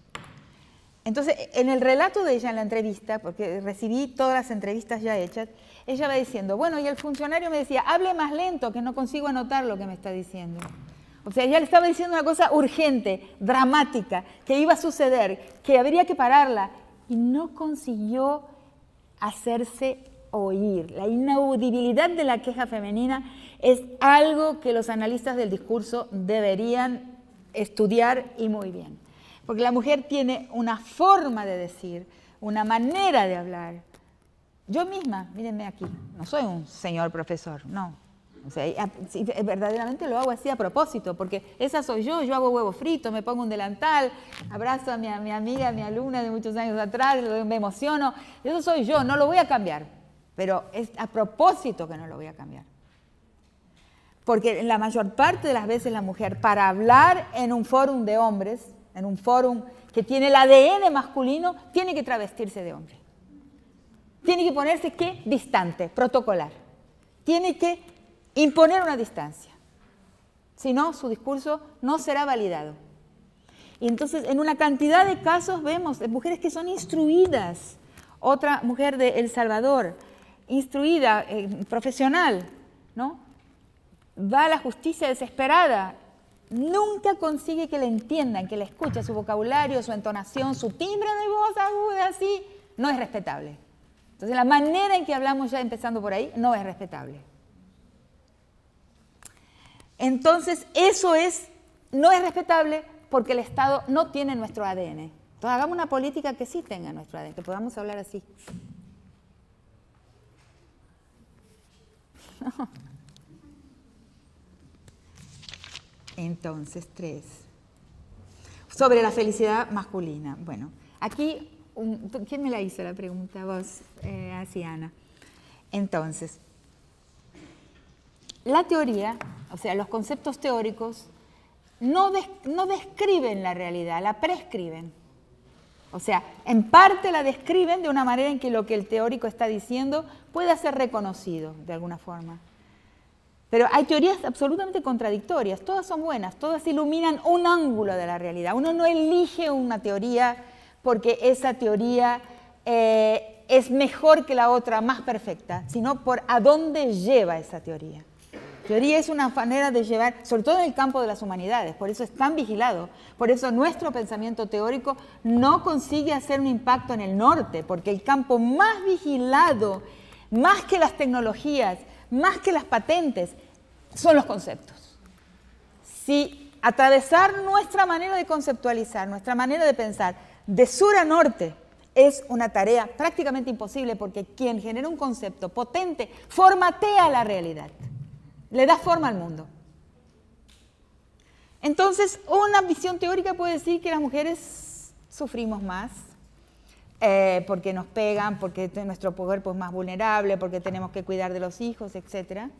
Entonces, en el relato de ella, en la entrevista, porque recibí todas las entrevistas ya hechas, ella va diciendo, bueno, y el funcionario me decía, hable más lento, que no consigo anotar lo que me está diciendo. O sea, ella le estaba diciendo una cosa urgente, dramática, que iba a suceder, que habría que pararla, y no consiguió hacerse oír. La inaudibilidad de la queja femenina es algo que los analistas del discurso deberían estudiar, y muy bien. Porque la mujer tiene una forma de decir, una manera de hablar. Yo misma, mírenme aquí, no soy un señor profesor, no. O sea, verdaderamente lo hago así a propósito, porque esa soy yo, yo hago huevo frito, me pongo un delantal, abrazo a mi, a mi amiga, a mi alumna de muchos años atrás, me emociono, eso soy yo, no lo voy a cambiar, pero es a propósito que no lo voy a cambiar. Porque la mayor parte de las veces la mujer, para hablar en un fórum de hombres, en un fórum que tiene el A D N masculino, tiene que travestirse de hombre. Tiene que ponerse, ¿qué? Distante, protocolar. Tiene que imponer una distancia, si no, su discurso no será validado. Y entonces, en una cantidad de casos vemos mujeres que son instruidas. Otra mujer de El Salvador, instruida, eh, profesional, ¿no? Va a la justicia desesperada, nunca consigue que le entiendan, que le escuchen, su vocabulario, su entonación, su timbre de voz aguda, así, no es respetable. Entonces, la manera en que hablamos, ya empezando por ahí, no es respetable. Entonces, eso es, no es respetable porque el Estado no tiene nuestro A D N. Entonces, hagamos una política que sí tenga nuestro A D N, que podamos hablar así. Entonces, tres. Sobre la felicidad masculina. Bueno, aquí, un, ¿quién me la hizo la pregunta? Vos, eh, así, Ana. Entonces, la teoría, o sea, los conceptos teóricos, no, des, no describen la realidad, la prescriben. O sea, en parte la describen de una manera en que lo que el teórico está diciendo pueda ser reconocido de alguna forma. Pero hay teorías absolutamente contradictorias, todas son buenas, todas iluminan un ángulo de la realidad. Uno no elige una teoría porque esa teoría eh, es mejor que la otra, más perfecta, sino por a dónde lleva esa teoría. Teoría es una manera de llevar, sobre todo en el campo de las humanidades, por eso es tan vigilado, por eso nuestro pensamiento teórico no consigue hacer un impacto en el norte, porque el campo más vigilado, más que las tecnologías, más que las patentes, son los conceptos. Si atravesar nuestra manera de conceptualizar, nuestra manera de pensar, de sur a norte, es una tarea prácticamente imposible, porque quien genera un concepto potente formatea la realidad. Le da forma al mundo. Entonces, una visión teórica puede decir que las mujeres sufrimos más, eh, porque nos pegan, porque nuestro cuerpo es más vulnerable, porque tenemos que cuidar de los hijos, etcétera.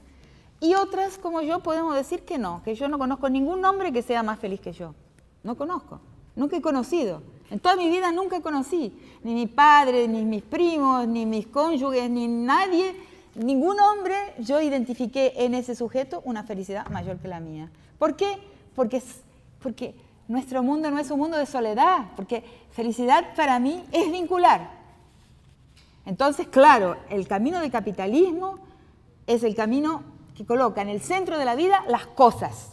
Y otras, como yo, podemos decir que no, que yo no conozco ningún hombre que sea más feliz que yo. No conozco, nunca he conocido. En toda mi vida nunca conocí, ni mi padre, ni mis primos, ni mis cónyuges, ni nadie. Ningún hombre yo identifiqué en ese sujeto una felicidad mayor que la mía. ¿Por qué? Porque, porque nuestro mundo no es un mundo de soledad, porque felicidad para mí es vincular. Entonces, claro, el camino del capitalismo es el camino que coloca en el centro de la vida las cosas.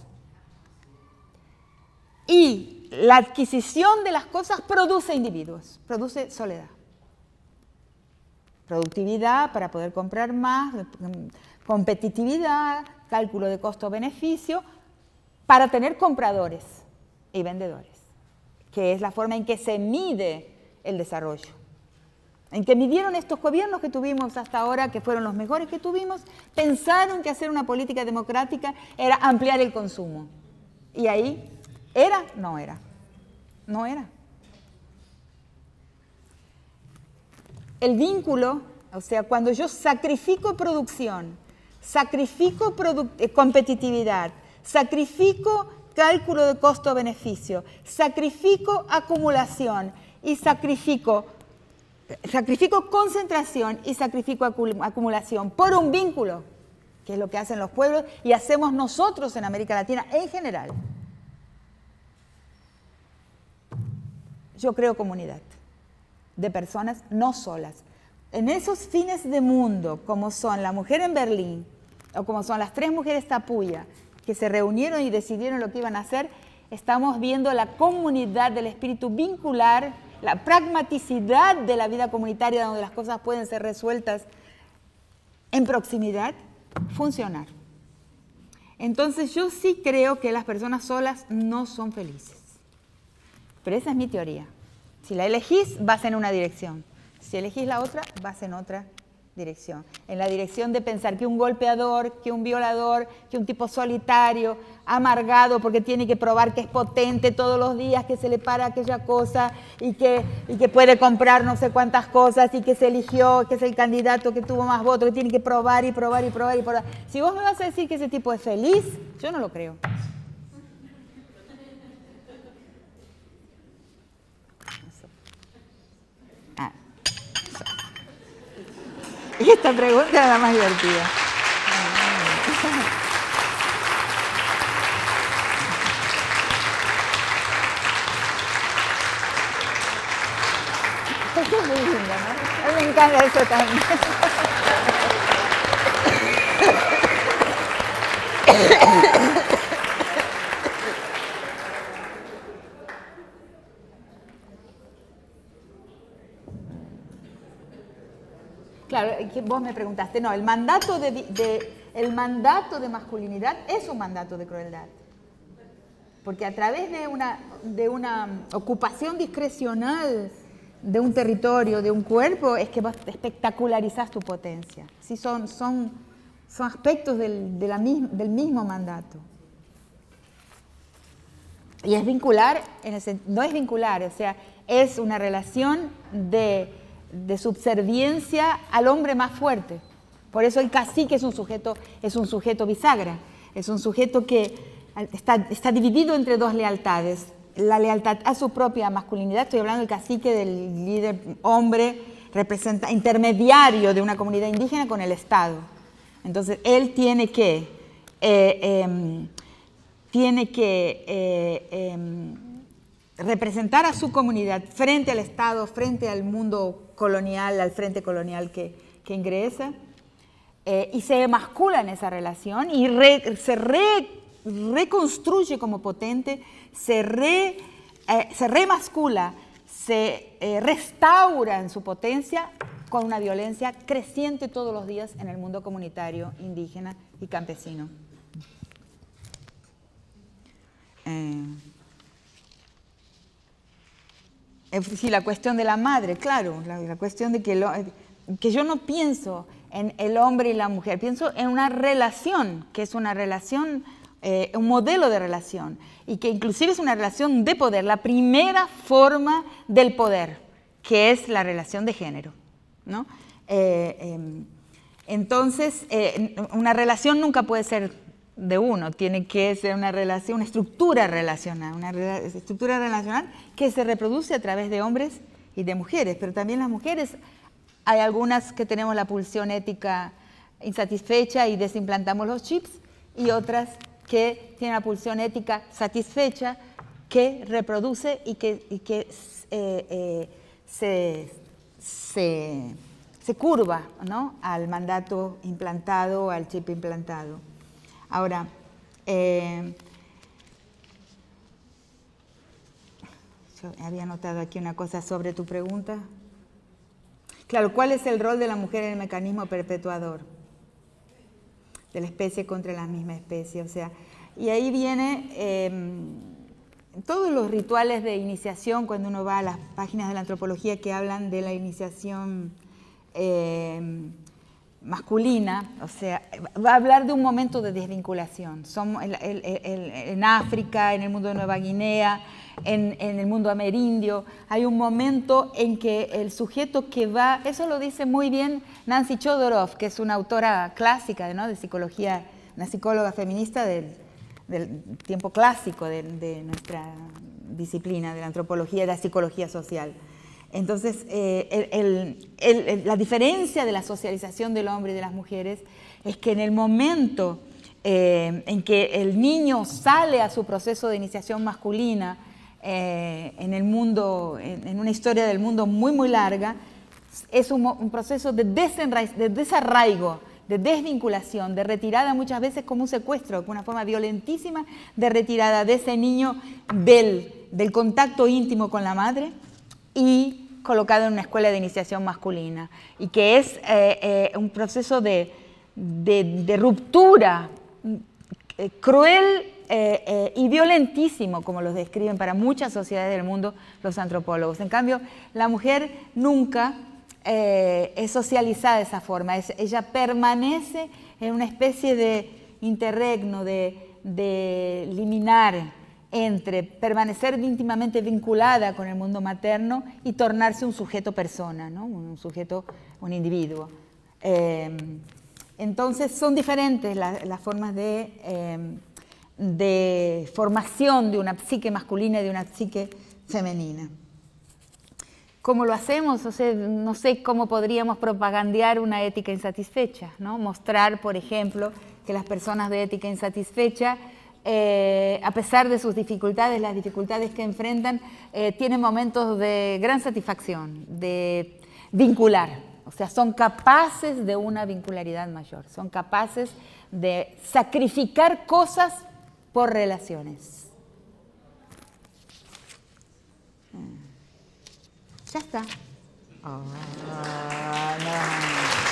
Y la adquisición de las cosas produce individuos, produce soledad. Productividad para poder comprar más, competitividad, cálculo de costo-beneficio, para tener compradores y vendedores, que es la forma en que se mide el desarrollo. En que midieron estos gobiernos que tuvimos hasta ahora, que fueron los mejores que tuvimos, pensaron que hacer una política democrática era ampliar el consumo. Y ahí, ¿era? No era. No era. El vínculo, o sea, cuando yo sacrifico producción sacrifico competitividad, sacrifico cálculo de costo-beneficio, sacrifico acumulación y sacrifico, sacrifico concentración y sacrifico acumulación por un vínculo, que es lo que hacen los pueblos y hacemos nosotros en América Latina en general. Yo creo comunidad de personas no solas. En esos fines de mundo, como son la mujer en Berlín, o como son las tres mujeres tapuya, que se reunieron y decidieron lo que iban a hacer, estamos viendo la comunidad del espíritu vincular, la pragmaticidad de la vida comunitaria, donde las cosas pueden ser resueltas en proximidad, funcionar. Entonces yo sí creo que las personas solas no son felices. Pero esa es mi teoría. Si la elegís, vas en una dirección. Si elegís la otra, vas en otra dirección. En la dirección de pensar que un golpeador, que un violador, que un tipo solitario, amargado porque tiene que probar que es potente todos los días, que se le para aquella cosa y que, y que puede comprar no sé cuántas cosas y que se eligió, que es el candidato que tuvo más votos, que tiene que probar y probar y probar y probar. Si vos me vas a decir que ese tipo es feliz, yo no lo creo. Y esta pregunta era la más divertida. Eso es muy lindo, ¿no? A mí me encanta eso también. Claro, que vos me preguntaste, no, el mandato de, de, el mandato de masculinidad es un mandato de crueldad. Porque a través de una, de una ocupación discrecional de un territorio, de un cuerpo, es que vos espectacularizás tu potencia. Sí, son, son, son aspectos del, de la, del mismo mandato. Y es vincular, en el, no es vincular, o sea, es una relación de... de subserviencia al hombre más fuerte. Por eso el cacique es un sujeto, es un sujeto bisagra, es un sujeto que está, está dividido entre dos lealtades. La lealtad a su propia masculinidad, estoy hablando del cacique, del líder hombre, representa, intermediario de una comunidad indígena con el Estado. Entonces él tiene que, eh, eh, tiene que eh, eh, representar a su comunidad frente al Estado, frente al mundo colonial, al frente colonial que, que ingresa, eh, y se emascula en esa relación y re, se re, reconstruye como potente, se, re, eh, se remascula, se eh, restaura en su potencia con una violencia creciente todos los días en el mundo comunitario, indígena y campesino. Eh, Sí, la cuestión de la madre, claro, la, la cuestión de que, lo, que yo no pienso en el hombre y la mujer, pienso en una relación, que es una relación, eh, un modelo de relación, y que inclusive es una relación de poder, la primera forma del poder, que es la relación de género, ¿no? Eh, eh, entonces, eh, una relación nunca puede ser de uno, tiene que ser una relación, una estructura relacional, una re estructura relacional que se reproduce a través de hombres y de mujeres, pero también las mujeres, hay algunas que tenemos la pulsión ética insatisfecha y desimplantamos los chips, y otras que tienen la pulsión ética satisfecha que reproduce y que, y que eh, eh, se, se, se curva, ¿no?, al mandato implantado, al chip implantado. Ahora, eh, yo había anotado aquí una cosa sobre tu pregunta. Claro, ¿cuál es el rol de la mujer en el mecanismo perpetuador de la especie contra la misma especie? O sea, y ahí viene eh, todos los rituales de iniciación, cuando uno va a las páginas de la antropología que hablan de la iniciación eh, masculina, o sea, va a hablar de un momento de desvinculación. Somos el, el, el, en África, en el mundo de Nueva Guinea, en, en el mundo amerindio, hay un momento en que el sujeto que va, eso lo dice muy bien Nancy Chodorov, que es una autora clásica, ¿no?, de psicología, una psicóloga feminista del, del tiempo clásico de, de nuestra disciplina, de la antropología y de la psicología social. Entonces, eh, el, el, el, la diferencia de la socialización del hombre y de las mujeres es que en el momento eh, en que el niño sale a su proceso de iniciación masculina eh, en el mundo, en, en una historia del mundo muy, muy larga, es un, un proceso de, de desarraigo, de desvinculación, de retirada, muchas veces como un secuestro, una forma violentísima de retirada de ese niño del, del contacto íntimo con la madre y colocado en una escuela de iniciación masculina, y que es eh, eh, un proceso de, de, de ruptura eh, cruel eh, eh, y violentísimo, como los describen para muchas sociedades del mundo los antropólogos. En cambio, la mujer nunca eh, es socializada de esa forma, es, ella permanece en una especie de interregno, de, de liminar, entre permanecer íntimamente vinculada con el mundo materno y tornarse un sujeto persona, ¿no?, un sujeto, un individuo. Eh, entonces son diferentes las, las formas de, eh, de formación de una psique masculina y de una psique femenina. ¿Cómo lo hacemos? O sea, no sé cómo podríamos propagandear una ética insatisfecha, ¿no? Mostrar, por ejemplo, que las personas de ética insatisfecha, Eh, a pesar de sus dificultades, las dificultades que enfrentan, eh, tienen momentos de gran satisfacción, de vincular. O sea, son capaces de una vincularidad mayor, son capaces de sacrificar cosas por relaciones. Ya está. Oh, no.